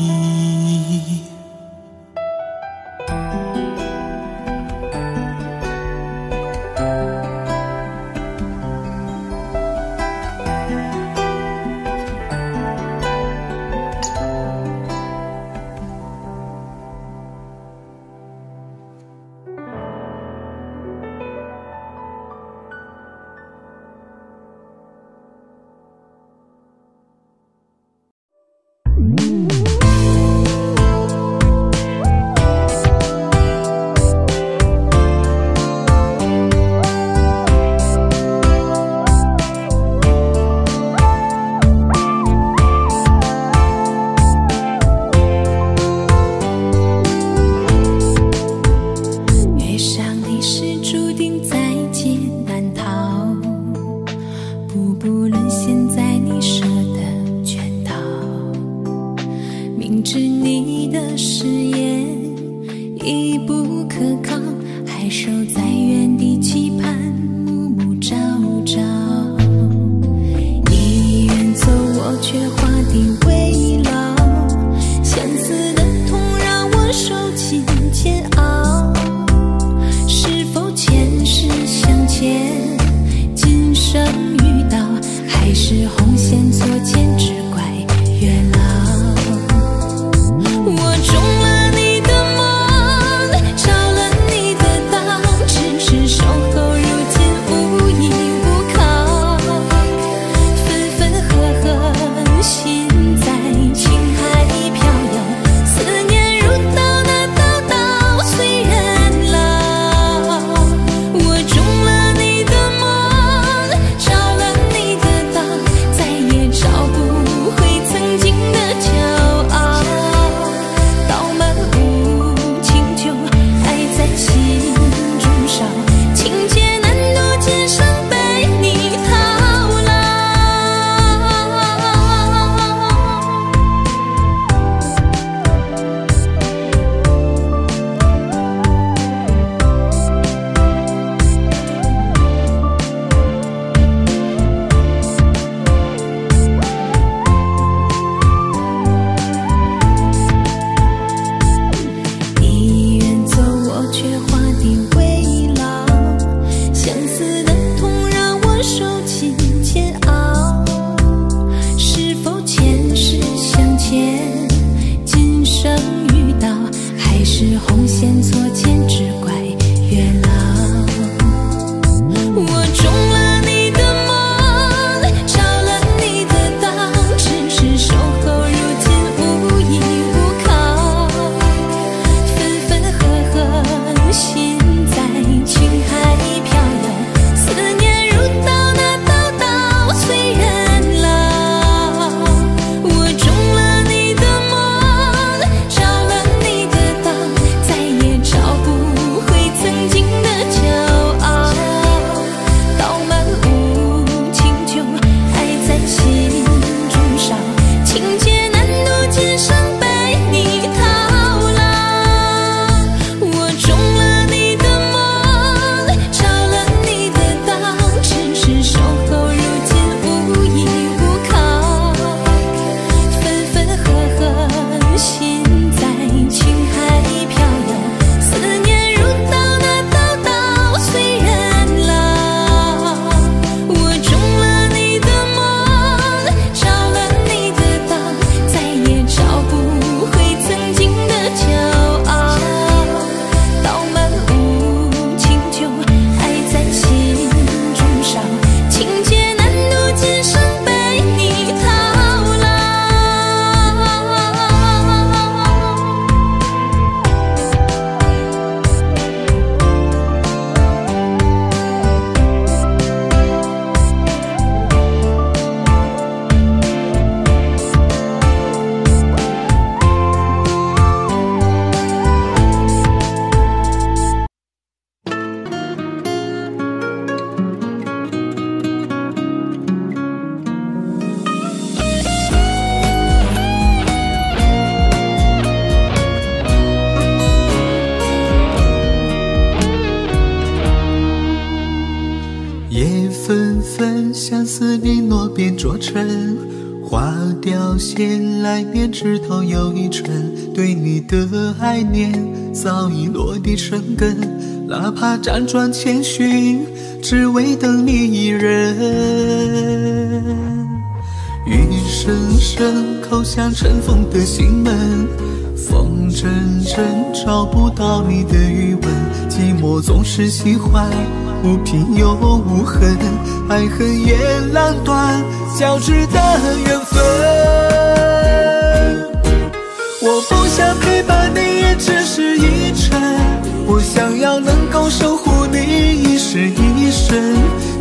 纷纷，相思的诺变作尘。花凋谢，来年枝头又一春。对你的爱念，早已落地生根。哪怕辗转千寻，只为等你一人。雨声声，叩响尘封的心门。风阵阵，找不到你的余温。寂寞总是喜欢。 无凭又无恨，爱恨也难断，交织的缘分。我不想陪伴你，也只是一程。我想要能够守护你一世一生，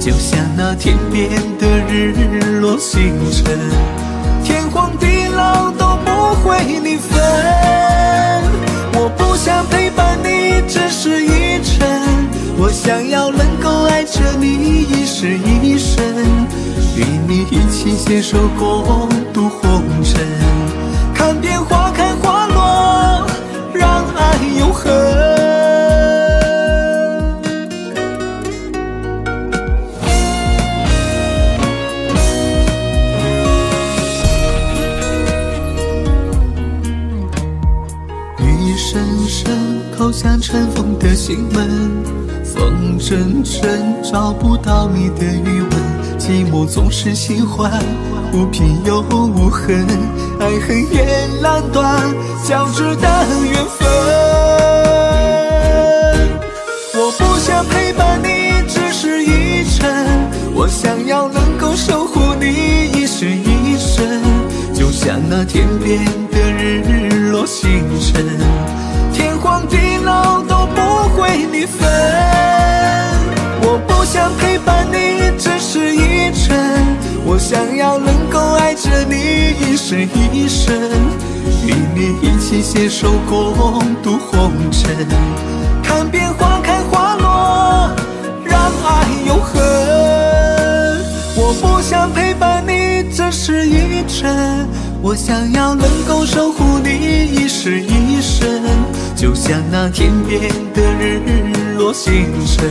就像那天边的日落星辰，天荒地老都不会你分。我不想陪伴你，只是一程。 我想要能够爱着你一世一生，与你一起携手共度红尘，看遍花开花落，让爱永恒。雨声声，叩响尘封的心门。 风阵阵，找不到你的余温，寂寞总是喜欢，无凭又无恨，爱恨也难断，交织的缘分。我不想陪伴你，只是一程，我想要能够守护你一世一生，就像那天边的日落星辰，天荒地老都不会你分。 想陪伴你，只是一程。我想要能够爱着你一世一生，与你一起携手共度红尘，看遍花开花落，让爱永恒。我不想陪伴你，只是一程。我想要能够守护你一世一生，就像那天边的日落星辰。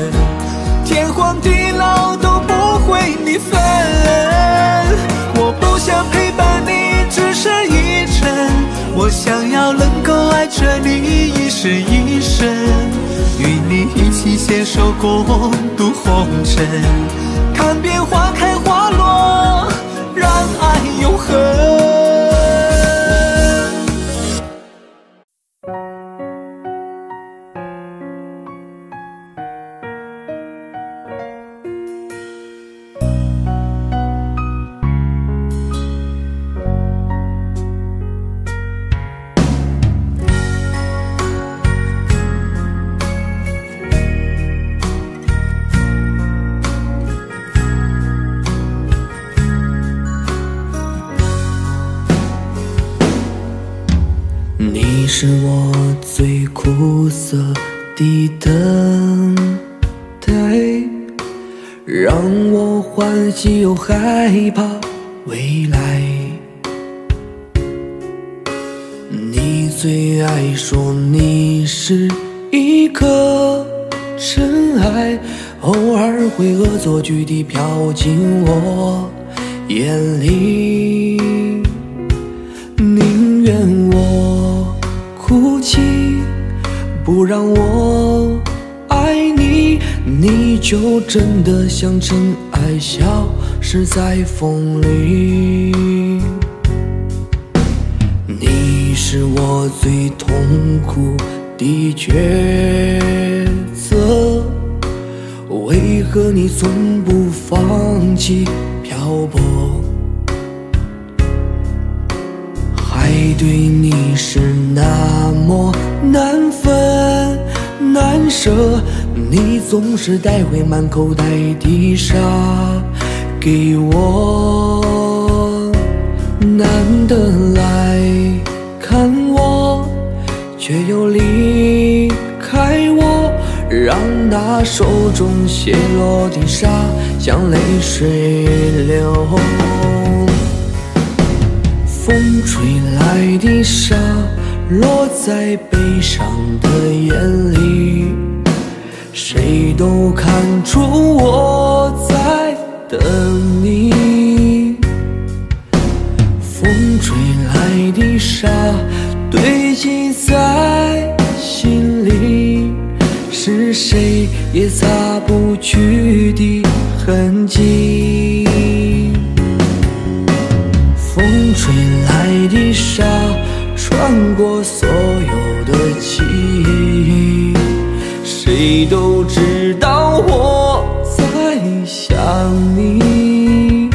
天荒地老都不会你分，我不想陪伴你，只是一程。我想要能够爱着你一世一生，与你一起携手共度红尘，看遍花开花落，让爱永恒。 你是我最苦涩的等待，让我欢喜又害怕未来。你最爱说你是一颗尘埃，偶尔会恶作剧地飘进我眼里，宁愿我。 哭泣，不让我爱你，你就真的像尘埃，消失在风里。你是我最痛苦的抉择，为何你从不放弃漂泊？ 爱对你是那么难分难舍，你总是带回满口袋的沙给我。难得来看我，却又离开我，让那手中泻落的沙像泪水流。 风吹来的沙落在悲伤的眼里，谁都看出我在的你。风吹来的沙堆积在心里，是谁也擦不去的痕迹。风吹来的沙穿过所有的记忆，谁都知道我在想你。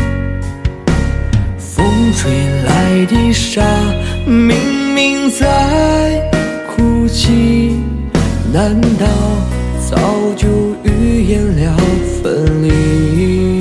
风吹来的沙明明在哭泣，难道早就预言了分离？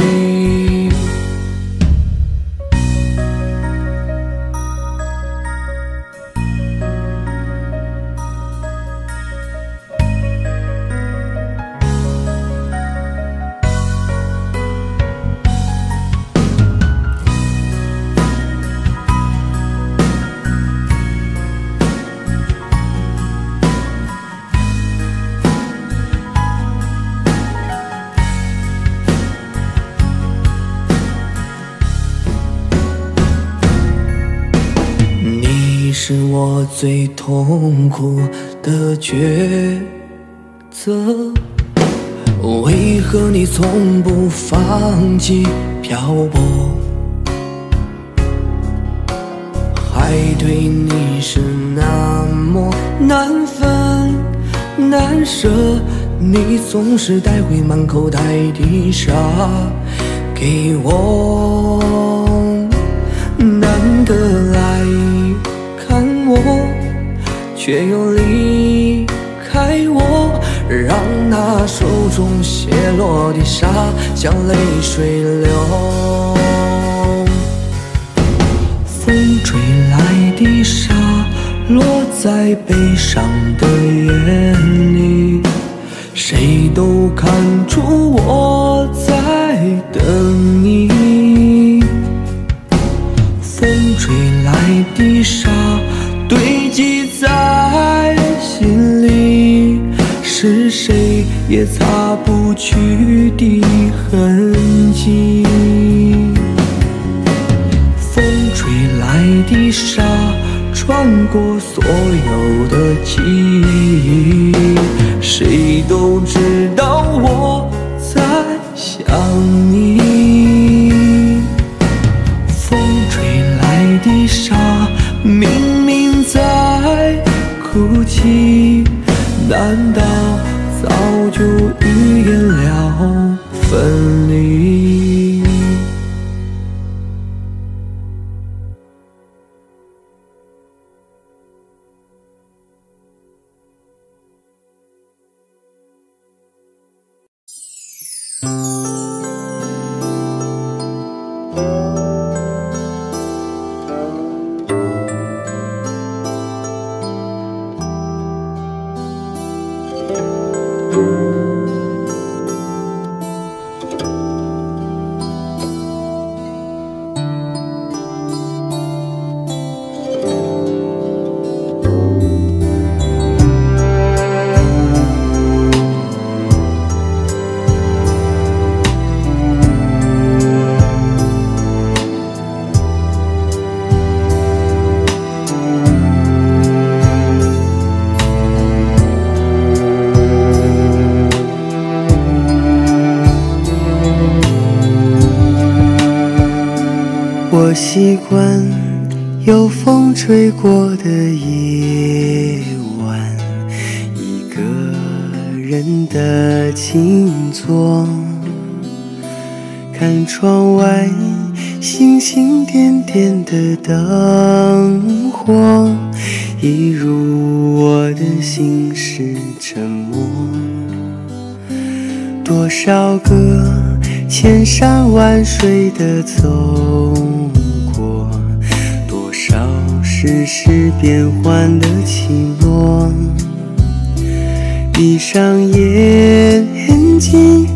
是我最痛苦的抉择，为何你从不放弃漂泊？还对你是那么难分难舍，你总是带回满口袋的沙给我，难得来我却又离开我，让那手中泻落的沙像泪水流。风吹来的沙落在悲伤的眼里，谁都看出我在等你。风吹来的沙堆积在心里，是谁也擦不去的痕迹。风吹来的沙穿过所有的记忆，谁都知道我在想你。风吹来的沙明明在哭泣，难道早就预言了分离？我习惯有风吹过的夜晚，一个人的静坐，看窗外星星点点的灯火，一如我的心事沉默。多少个千山万水的走，世事变幻的起落，闭上眼睛，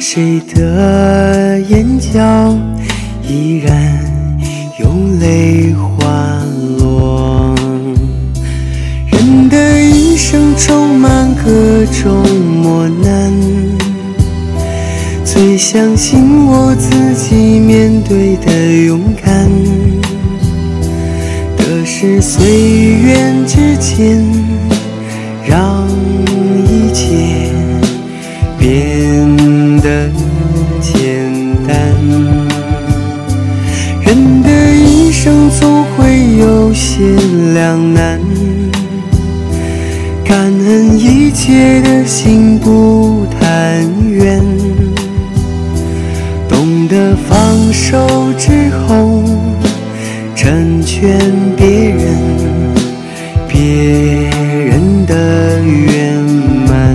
谁的眼角依然有泪滑落。人的一生充满各种磨难，最相信我自己面对的勇敢，得失随缘之间，让一切变得简单。人的一生总会有些两难，感恩一切的心不贪怨，懂得放手之后，成全别人的圆满。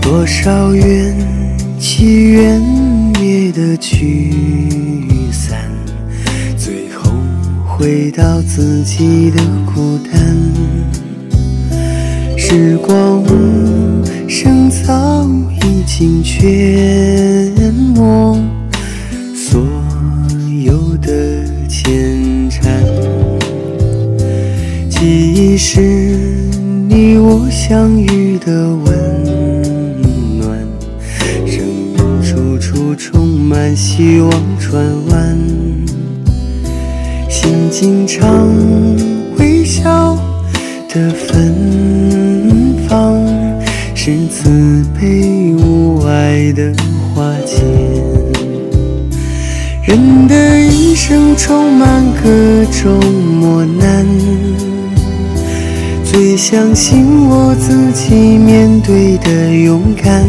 多少缘起缘灭的聚散，最后回到自己的孤单。时光无声早已经全没所有的牵缠，记忆是你我相遇的吻，充满希望转弯，心经常微笑的芬芳，是慈悲无碍的花间。人的一生充满各种磨难，最相信我自己面对的勇敢，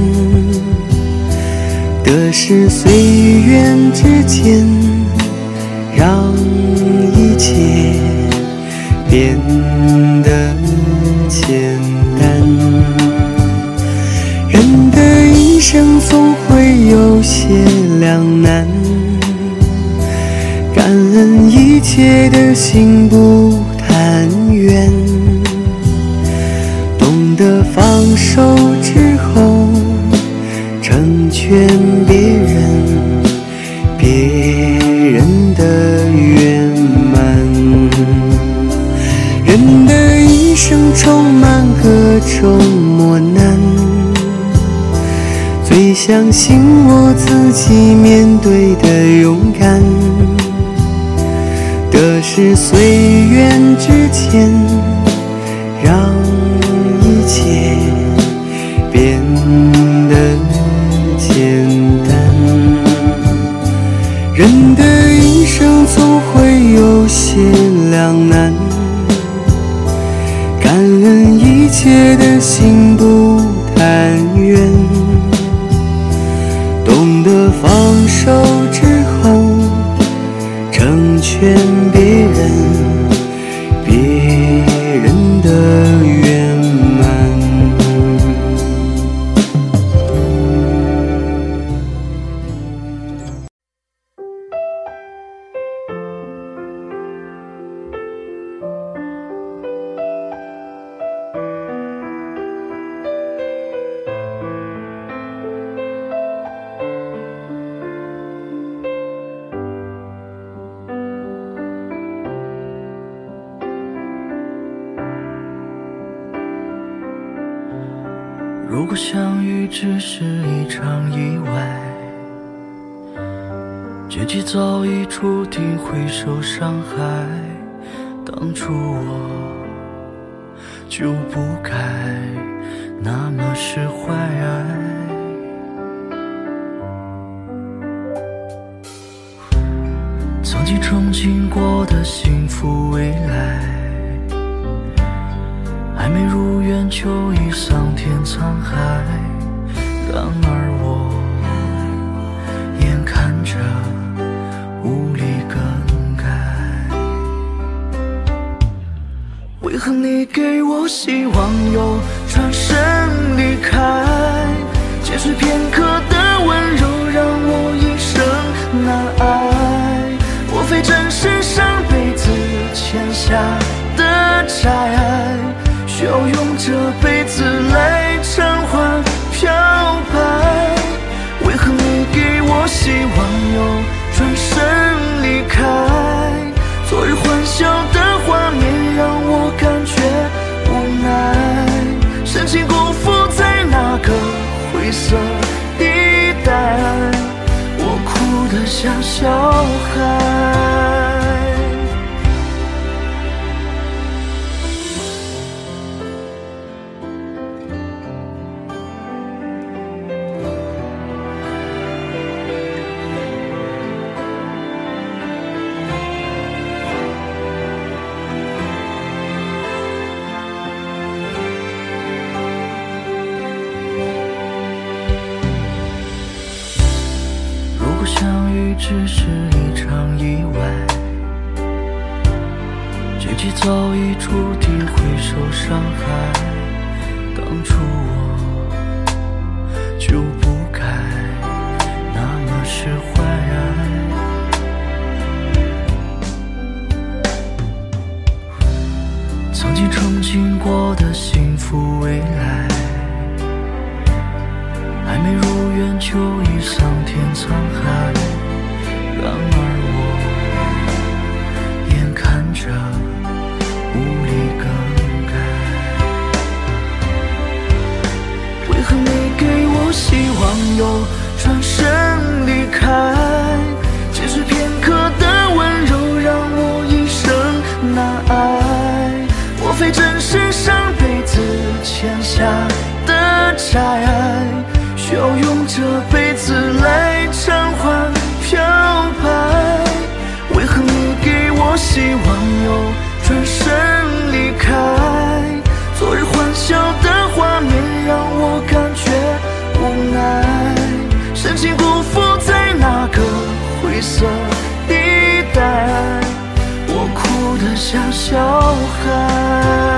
得失随缘之间，让一切变得简单。人的一生总会有些两难，感恩一切的心不贪怨，懂得放手之后，成全别人的圆满。人的一生充满各种磨难，最相信我自己面对的勇敢，得失随缘之间，让一切变得简单。人的一生总会有些两难，感恩一切的心不贪怨，懂得放手之后，成全别人的圆满。如果相遇只是一场意外，结局早已注定，回首伤害，当初我就不该那么释怀。曾经憧憬过的幸福未来，还没如愿就已桑田沧海，然而我眼看着无力更改。为何你给我希望又转身离开，剪碎片刻的温柔让我一生难挨。我非真是上辈子欠下的债，需要用这辈子来偿还漂白。为何你给我希望又转身离开？昨日欢笑的画面让我感觉无奈，深情辜负在那个灰色地带，我哭得像小孩。 只是一场意外，结局早已注定，回首伤害，当初我就不该那么释怀。曾经憧憬过的幸福未来，还没如愿就已桑田沧海。 然而我眼看着无力更改，为何你给我希望又转身离开？只是片刻的温柔让我一生难挨，莫非真是上辈子欠下的债，需要用这辈子来偿还？ 漂白，为何你给我希望又转身离开？昨日欢笑的画面让我感觉无奈，深情辜负在那个灰色地带，我哭得像小孩。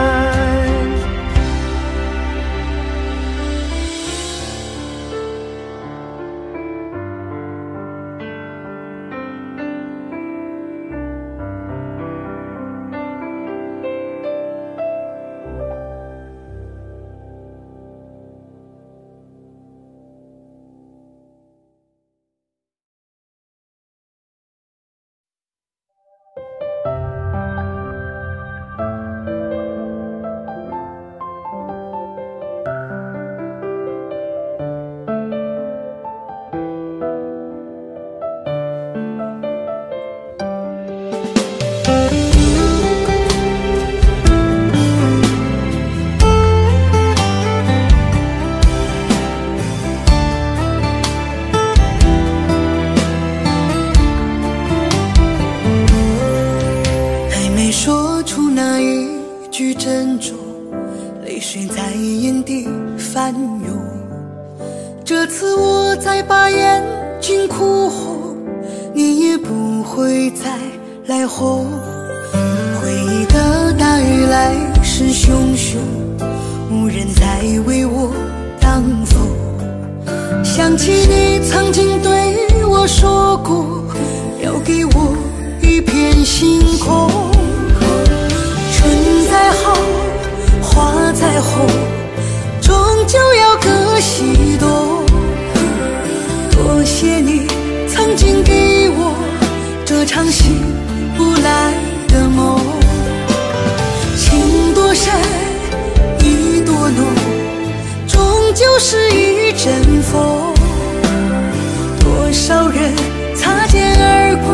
多少人擦肩而过，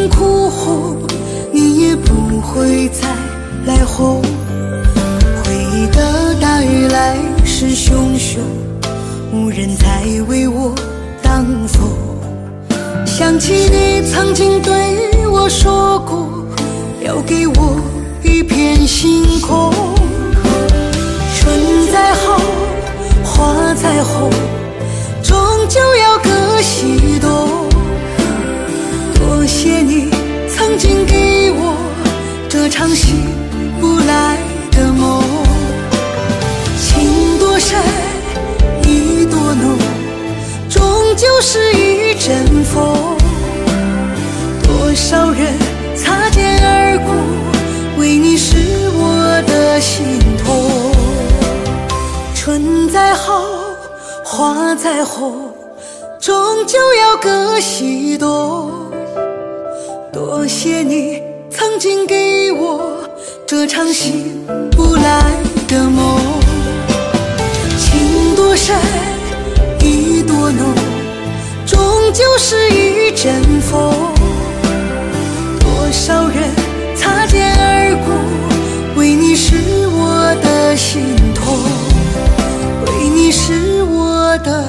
辛苦后，你也不会再来后。回忆的大雨来势汹汹，无人再为我挡风。想起你曾经对我说过，要给我一片星空。春再好，花再红，终究要各西东。 多谢你曾经给我这场醒不来的梦，情多深，意多浓，终究是一阵风。多少人擦肩而过，为你是我的心痛。春再好，花再红，终究要各西东。 多谢你曾经给我这场醒不来的梦，情多深，意多浓，终究是一阵风。多少人擦肩而过，为你是我的心痛，为你是我的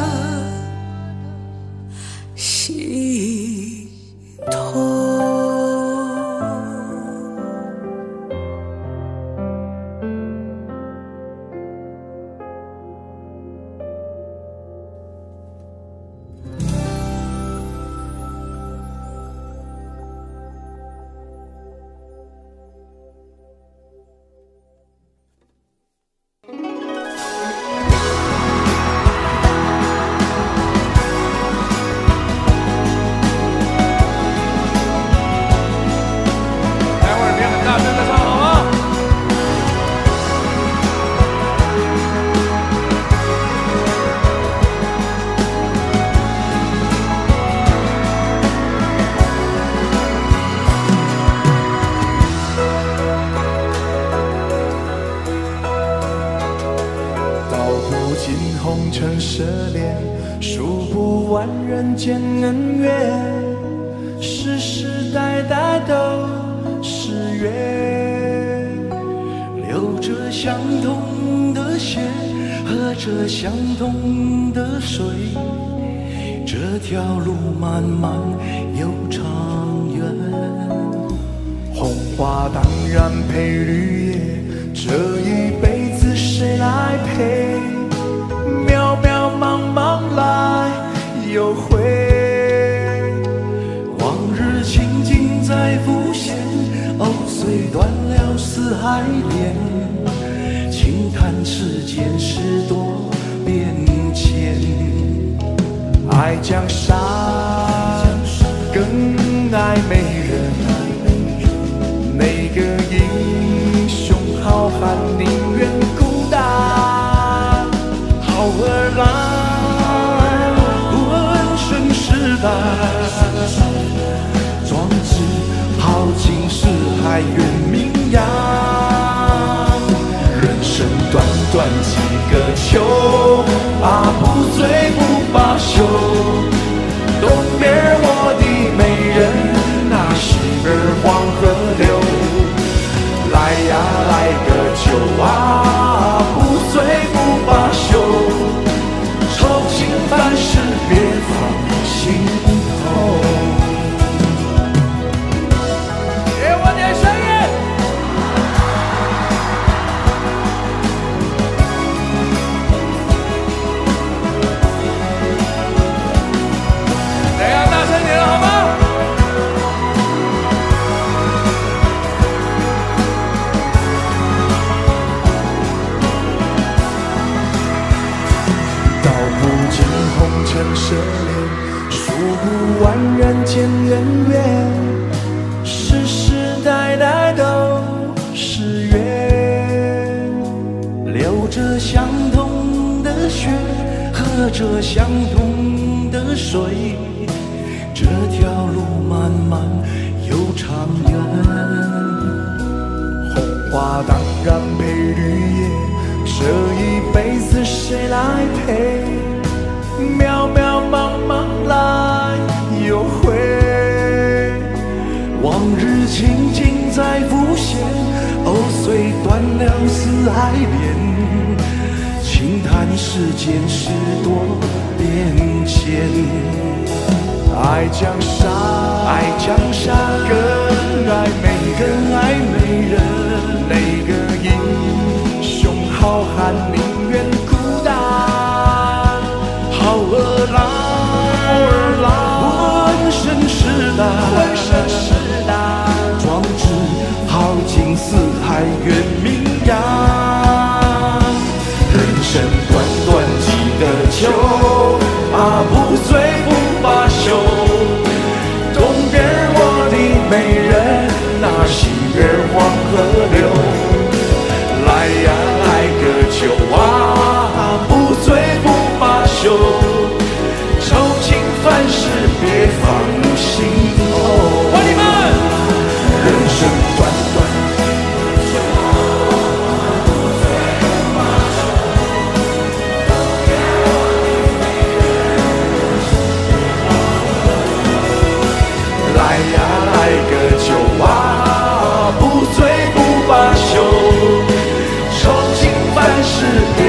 心痛。情景在浮现，藕虽断了丝还连，轻叹世间事多变迁。爱江山更爱美，更爱美人。哪个英雄好汉宁愿孤单？好儿郎，浑身是胆，浑身是胆。 壮志豪情四海远名扬，人生短短几个秋，啊，不醉不罢休。东边我的美人啊，西边黄河流。来呀来个酒啊，不醉不罢休。愁情烦事别放心头。 与你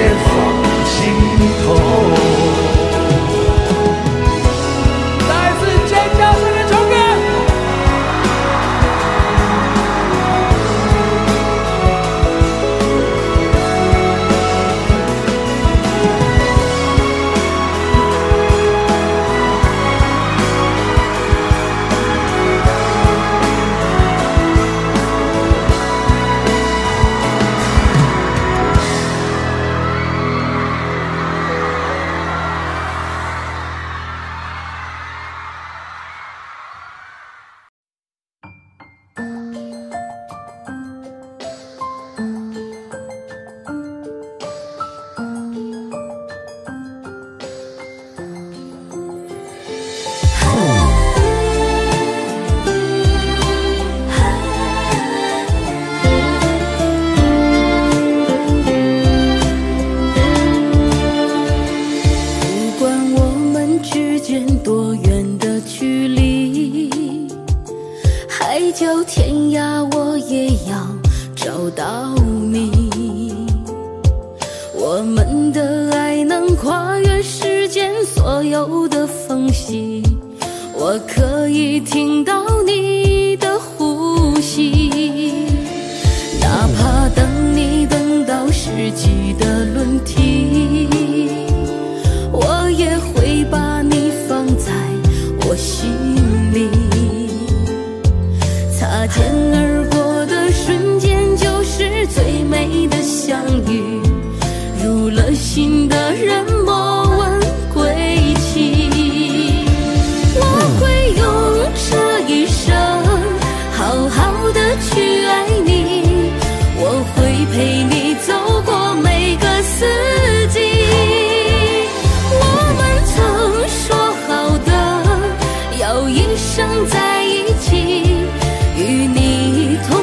同悲，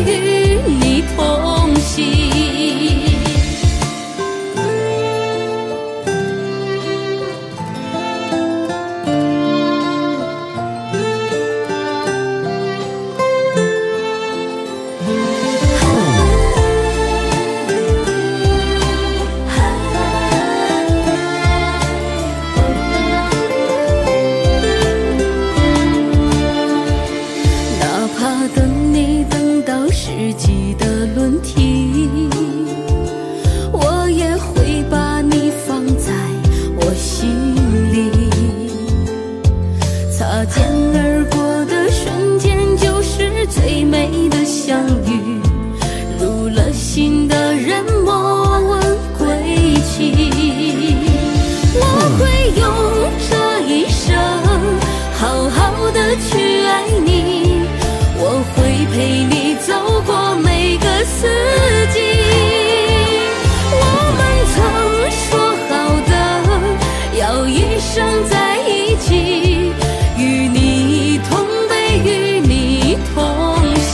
与你同喜。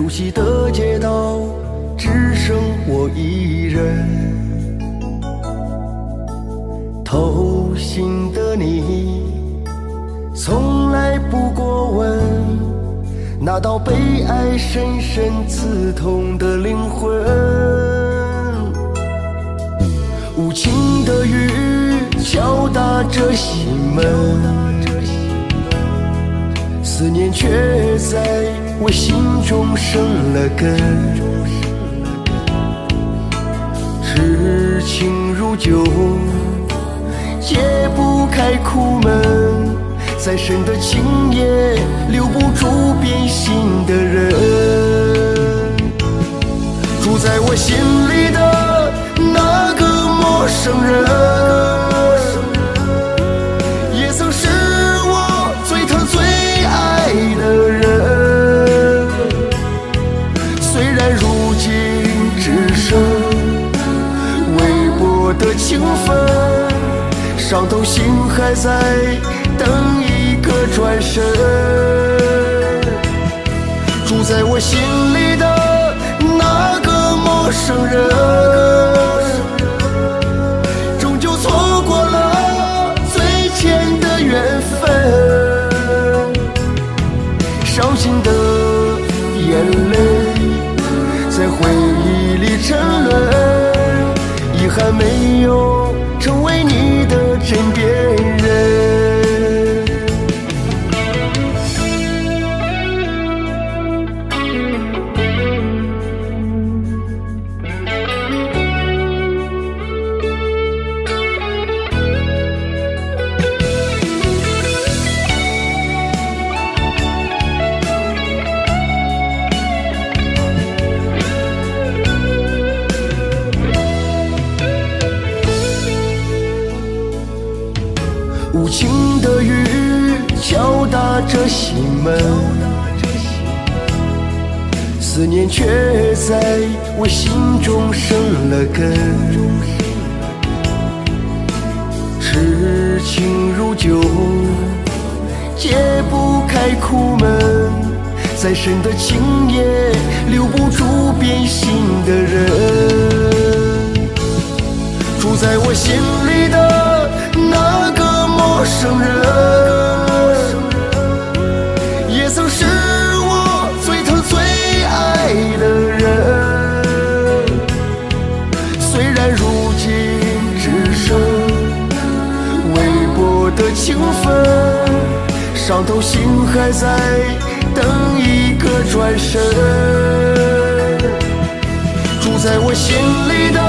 熟悉的街道，只剩我一人。偷心的你，从来不过问，那道被爱深深刺痛的灵魂。无情的雨敲打着心门，思念却在我心中生了根，痴情如酒，解不开苦闷。再深的情也留不住变心的人。住在我心里的那个陌生人，也曾是我最疼最爱的人。虽然如今只剩微薄的情分，伤透心还在等一个转身。住在我心里的那个陌生人，终究错过了最浅的缘分。伤心的眼泪在回忆里沉沦，遗憾没有成为你的枕边人。无情的雨敲打着心门，思念却在我心中生了根，痴情如酒，解不开苦闷。再深的情也留不住变心的人。住在我心里的那个陌生人，也曾是我最疼最爱的人。虽然如今只剩微薄的情分，伤透心还在等一个转身。住在我心里的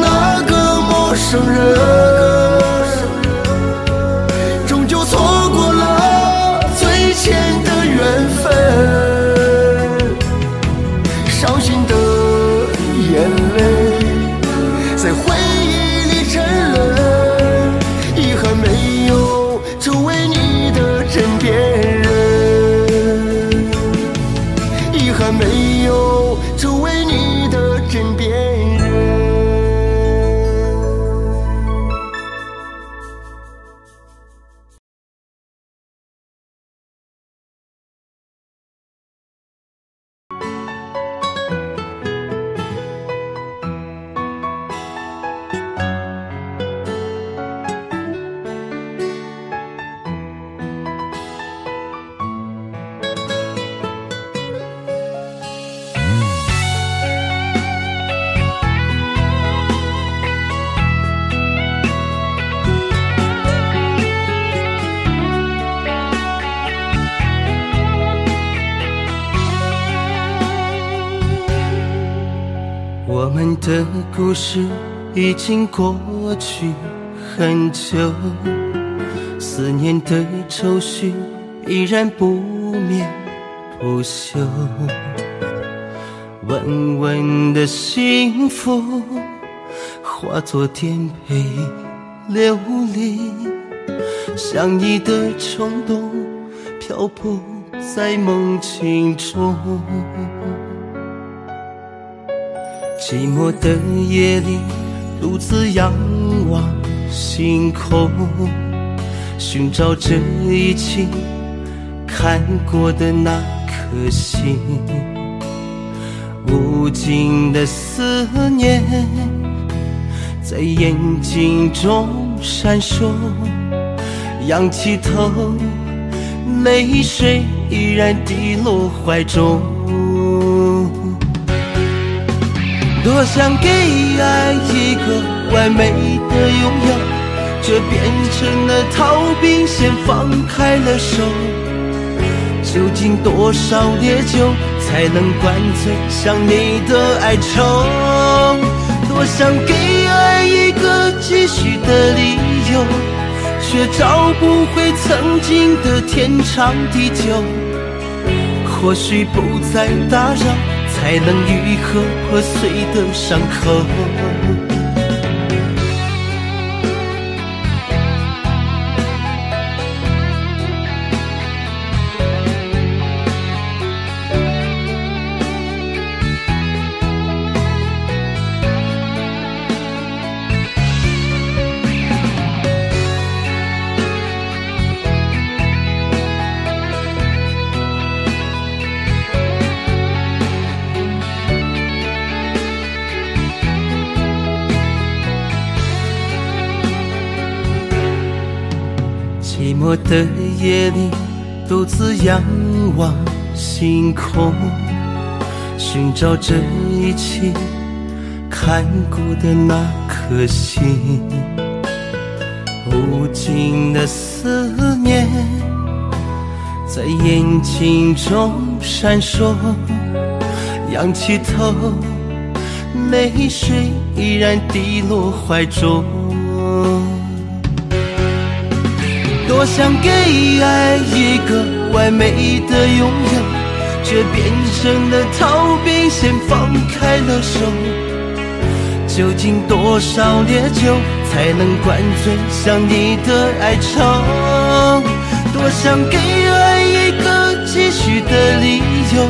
那个陌生人，伤心的眼泪在回忆里沉沦，遗憾没有成为你的枕边人，遗憾没有成为你的枕边人。的故事已经过去很久，思念的愁绪依然不眠不休。稳稳的幸福化作颠沛流离，相依的冲动漂泊在梦境中。寂寞的夜里，独自仰望星空，寻找这一起看过的那颗星。无尽的思念在眼睛中闪烁，仰起头，泪水依然滴落怀中。多想给爱一个完美的拥有，这变成了逃兵，先放开了手。究竟多少烈酒才能灌醉想你的哀愁？多想给爱一个继续的理由，却找不回曾经的天长地久。或许不再打扰，才能愈合破碎的伤口。寂寞的夜里，独自仰望星空，寻找着一起看过的那颗星。无尽的思念在眼睛中闪烁，仰起头，泪水依然滴落怀中。多想给爱一个完美的拥有，却变成了逃兵，先放开了手。究竟多少烈酒才能灌醉想你的哀愁？多想给爱一个继续的理由，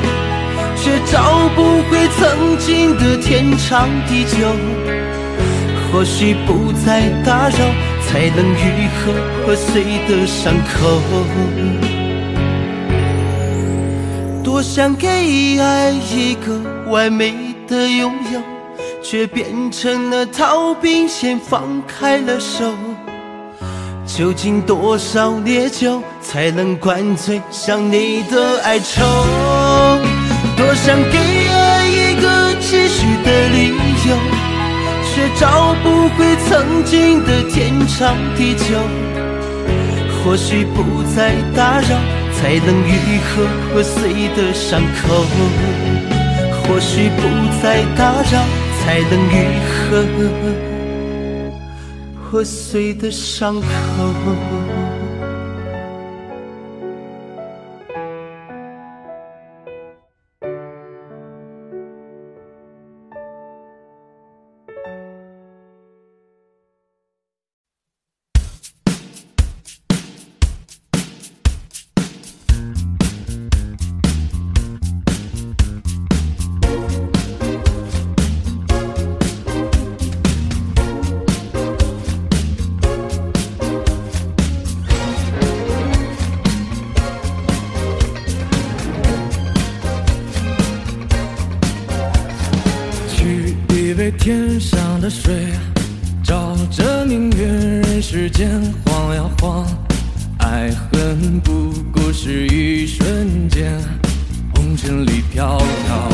却找不回曾经的天长地久。或许不再打扰，才能愈合破碎的伤口。多想给爱一个完美的拥有，却变成了逃兵，先放开了手。究竟多少烈酒才能灌醉想你的哀愁？多想给爱一个继续的理由，却找不回曾经的天长地久。或许不再打扰，才能愈合破碎的伤口。或许不再打扰，才能愈合破碎的伤口。天上的水照着明月，任时间晃呀晃，爱恨不过是一瞬间，红尘里飘飘。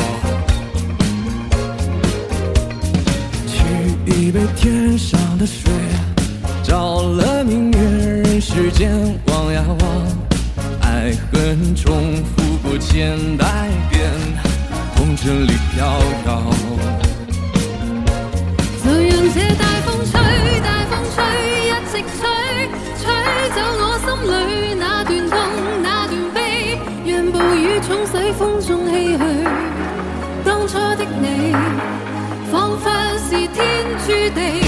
取一杯天上的水，照了明月，任时间晃呀晃，爱恨重复过千百遍，红尘里飘飘。这大風吹，一直吹，吹走我心裏那段痛，那段悲，讓暴雨沖洗風中唏噓。當初的你，彷彿是天注定。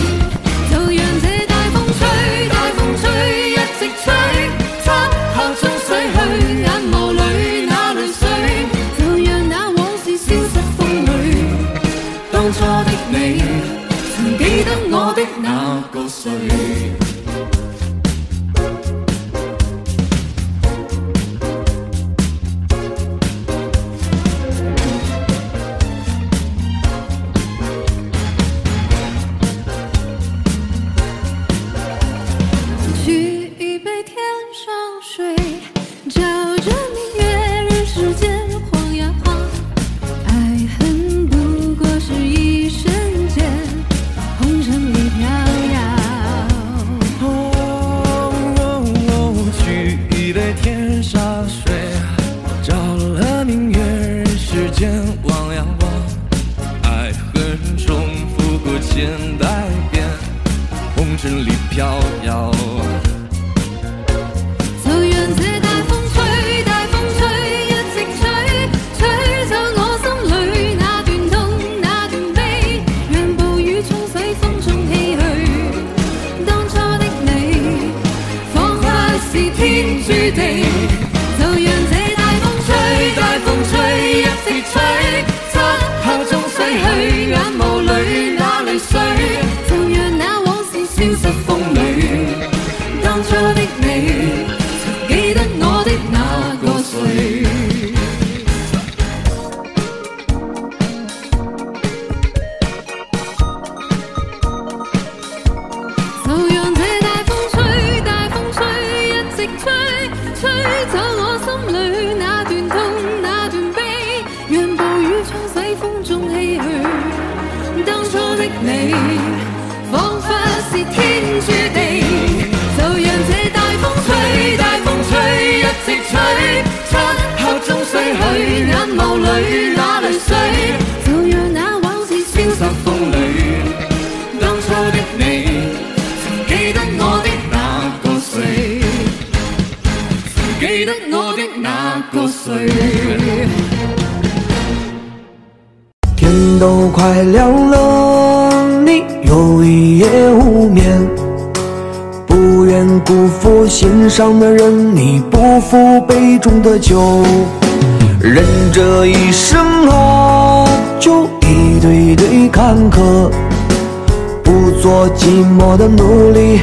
就讓這大風吹，一直吹，漆黑中洗去眼眸裏那淚水。就讓那往事消失風裏，當初的你。記得我的那個誰，间望两望，爱恨重复过千百遍，红尘里飘摇。就让这大风吹，一直吹，吹走我心里那段痛，那段悲，让暴雨冲洗风中唏嘘。当初的你，仿佛是天注定。就让这大风吹，一直吹，漆口中洗去眼眸里那泪水，就让那往事消失風裏。當初的你，曾記得我的那個誰？就讓這大風吹，一直吹，吹走我心裏那段痛。你仿佛是天注定，就讓這大風吹，一直吹，漆口中洗去眼眸裏那淚水，就讓那往事消失風裏。當初的你，曾記得我的那個誰？曾記得我的那個誰？天都快亮了。又一夜无眠，不愿辜负心上的人，你不负杯中的酒。人这一生啊，就一堆堆坎坷，不做寂寞的奴隶，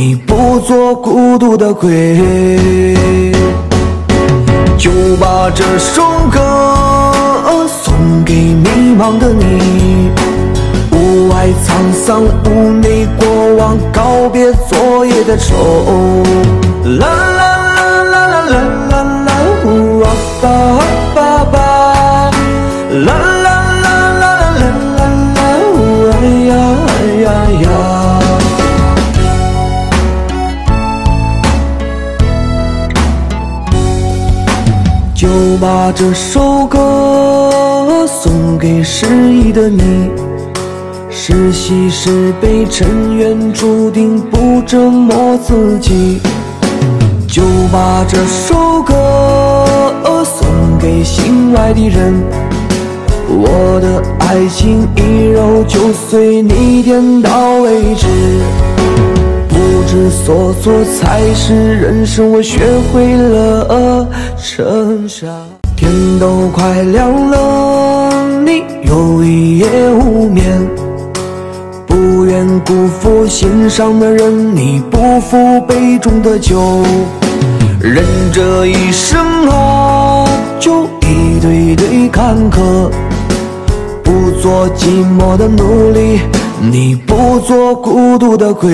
你不做孤独的鬼。就把这首歌送给迷茫的你。无爱沧桑，无内过往，告别昨夜的愁。啦啦啦啦啦啦啦，呜啊吧吧吧，啦啦啦啦啦啦啦，呜哎呀哎呀呀。就把这首歌送给失意的你。是喜是悲，尘缘注定不折磨自己。就把这首歌送给心爱的人，我的爱情一揉就碎，你点到为止。不知所措才是人生，我学会了沉沙。天都快亮了，你又一夜无眠。不愿辜负心上的人，你不负杯中的酒。人这一生啊，就一堆堆坎坷，不做寂寞的奴隶，你不做孤独的鬼。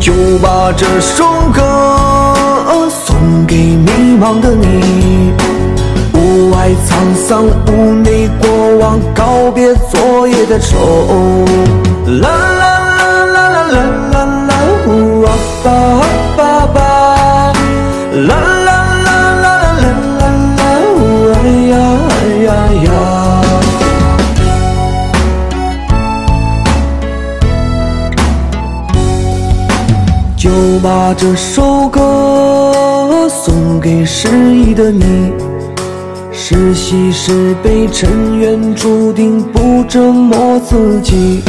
就把这首歌送给迷茫的你。无爱沧桑，无内过往，告别昨夜的愁。啦啦啦啦啦啦啦，呜啊吧吧吧，啦啦啦啦啦啦啦，呜哎呀哎呀呀。就把这首歌送给失意的你。是喜是悲，尘缘注定不折磨自己。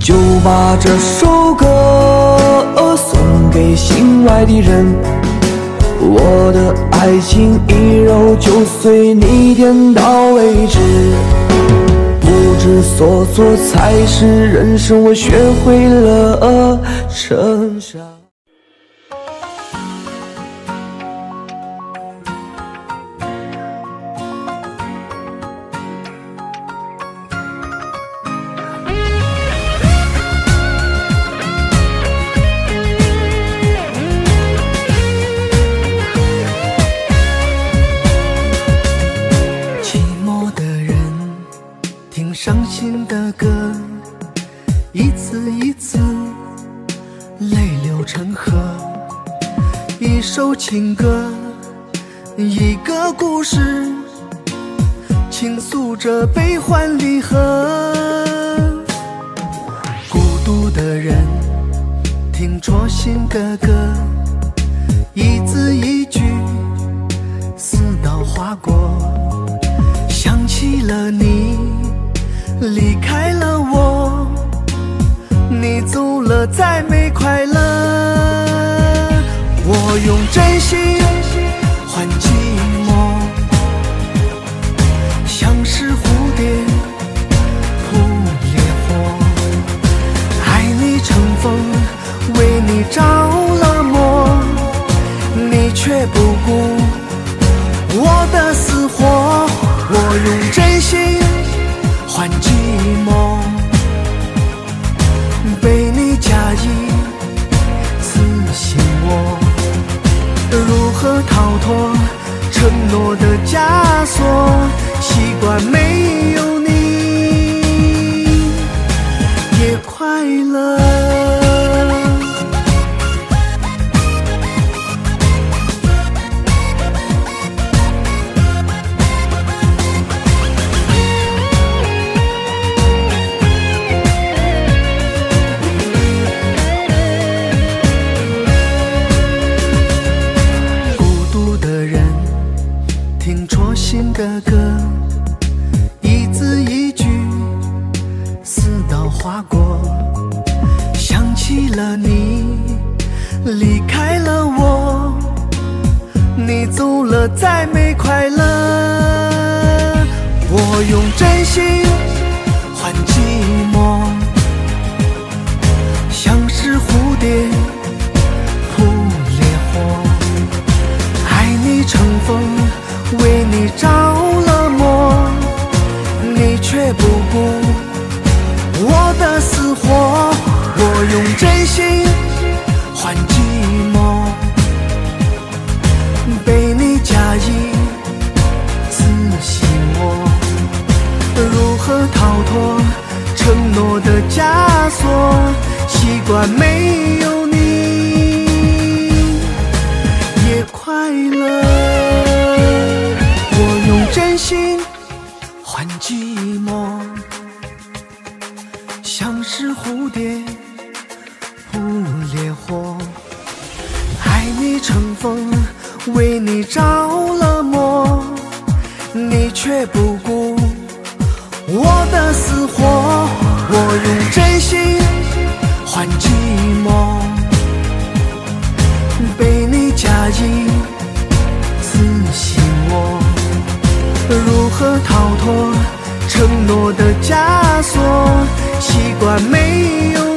就把这首歌送给心爱的人，我的爱情一揉就碎，你点到为止。不知所措才是人生，我学会了沉沙。伤心的歌，一次一次泪流成河，一首情歌一个故事，倾诉着悲欢离合。孤独的人听戳心的歌，一字一句似刀划过。想起了你，离开了我，你走了再没快乐。我用真心换寂寞，像是蝴蝶扑烈火。爱你乘风，为你着了魔，你却不顾我的死活。我用真心换寂寞，被你假意刺醒我，如何逃脱承诺的枷锁？习惯没有你也快乐。再没快乐，我用真心换寂寞，像是蝴蝶扑烈火。爱你乘风，为你着了魔，你却不顾我的死活。我用真心换寂寞，被你假意刺醒我，如何逃脱承诺的枷锁？习惯没有你也快乐。我用真心换寂寞，像是蝴蝶扑烈火。爱你乘风，为你着了魔，你却不顾我的死活。我用真心换寂寞，被你假意刺醒我，如何逃脱承诺的枷锁？习惯没有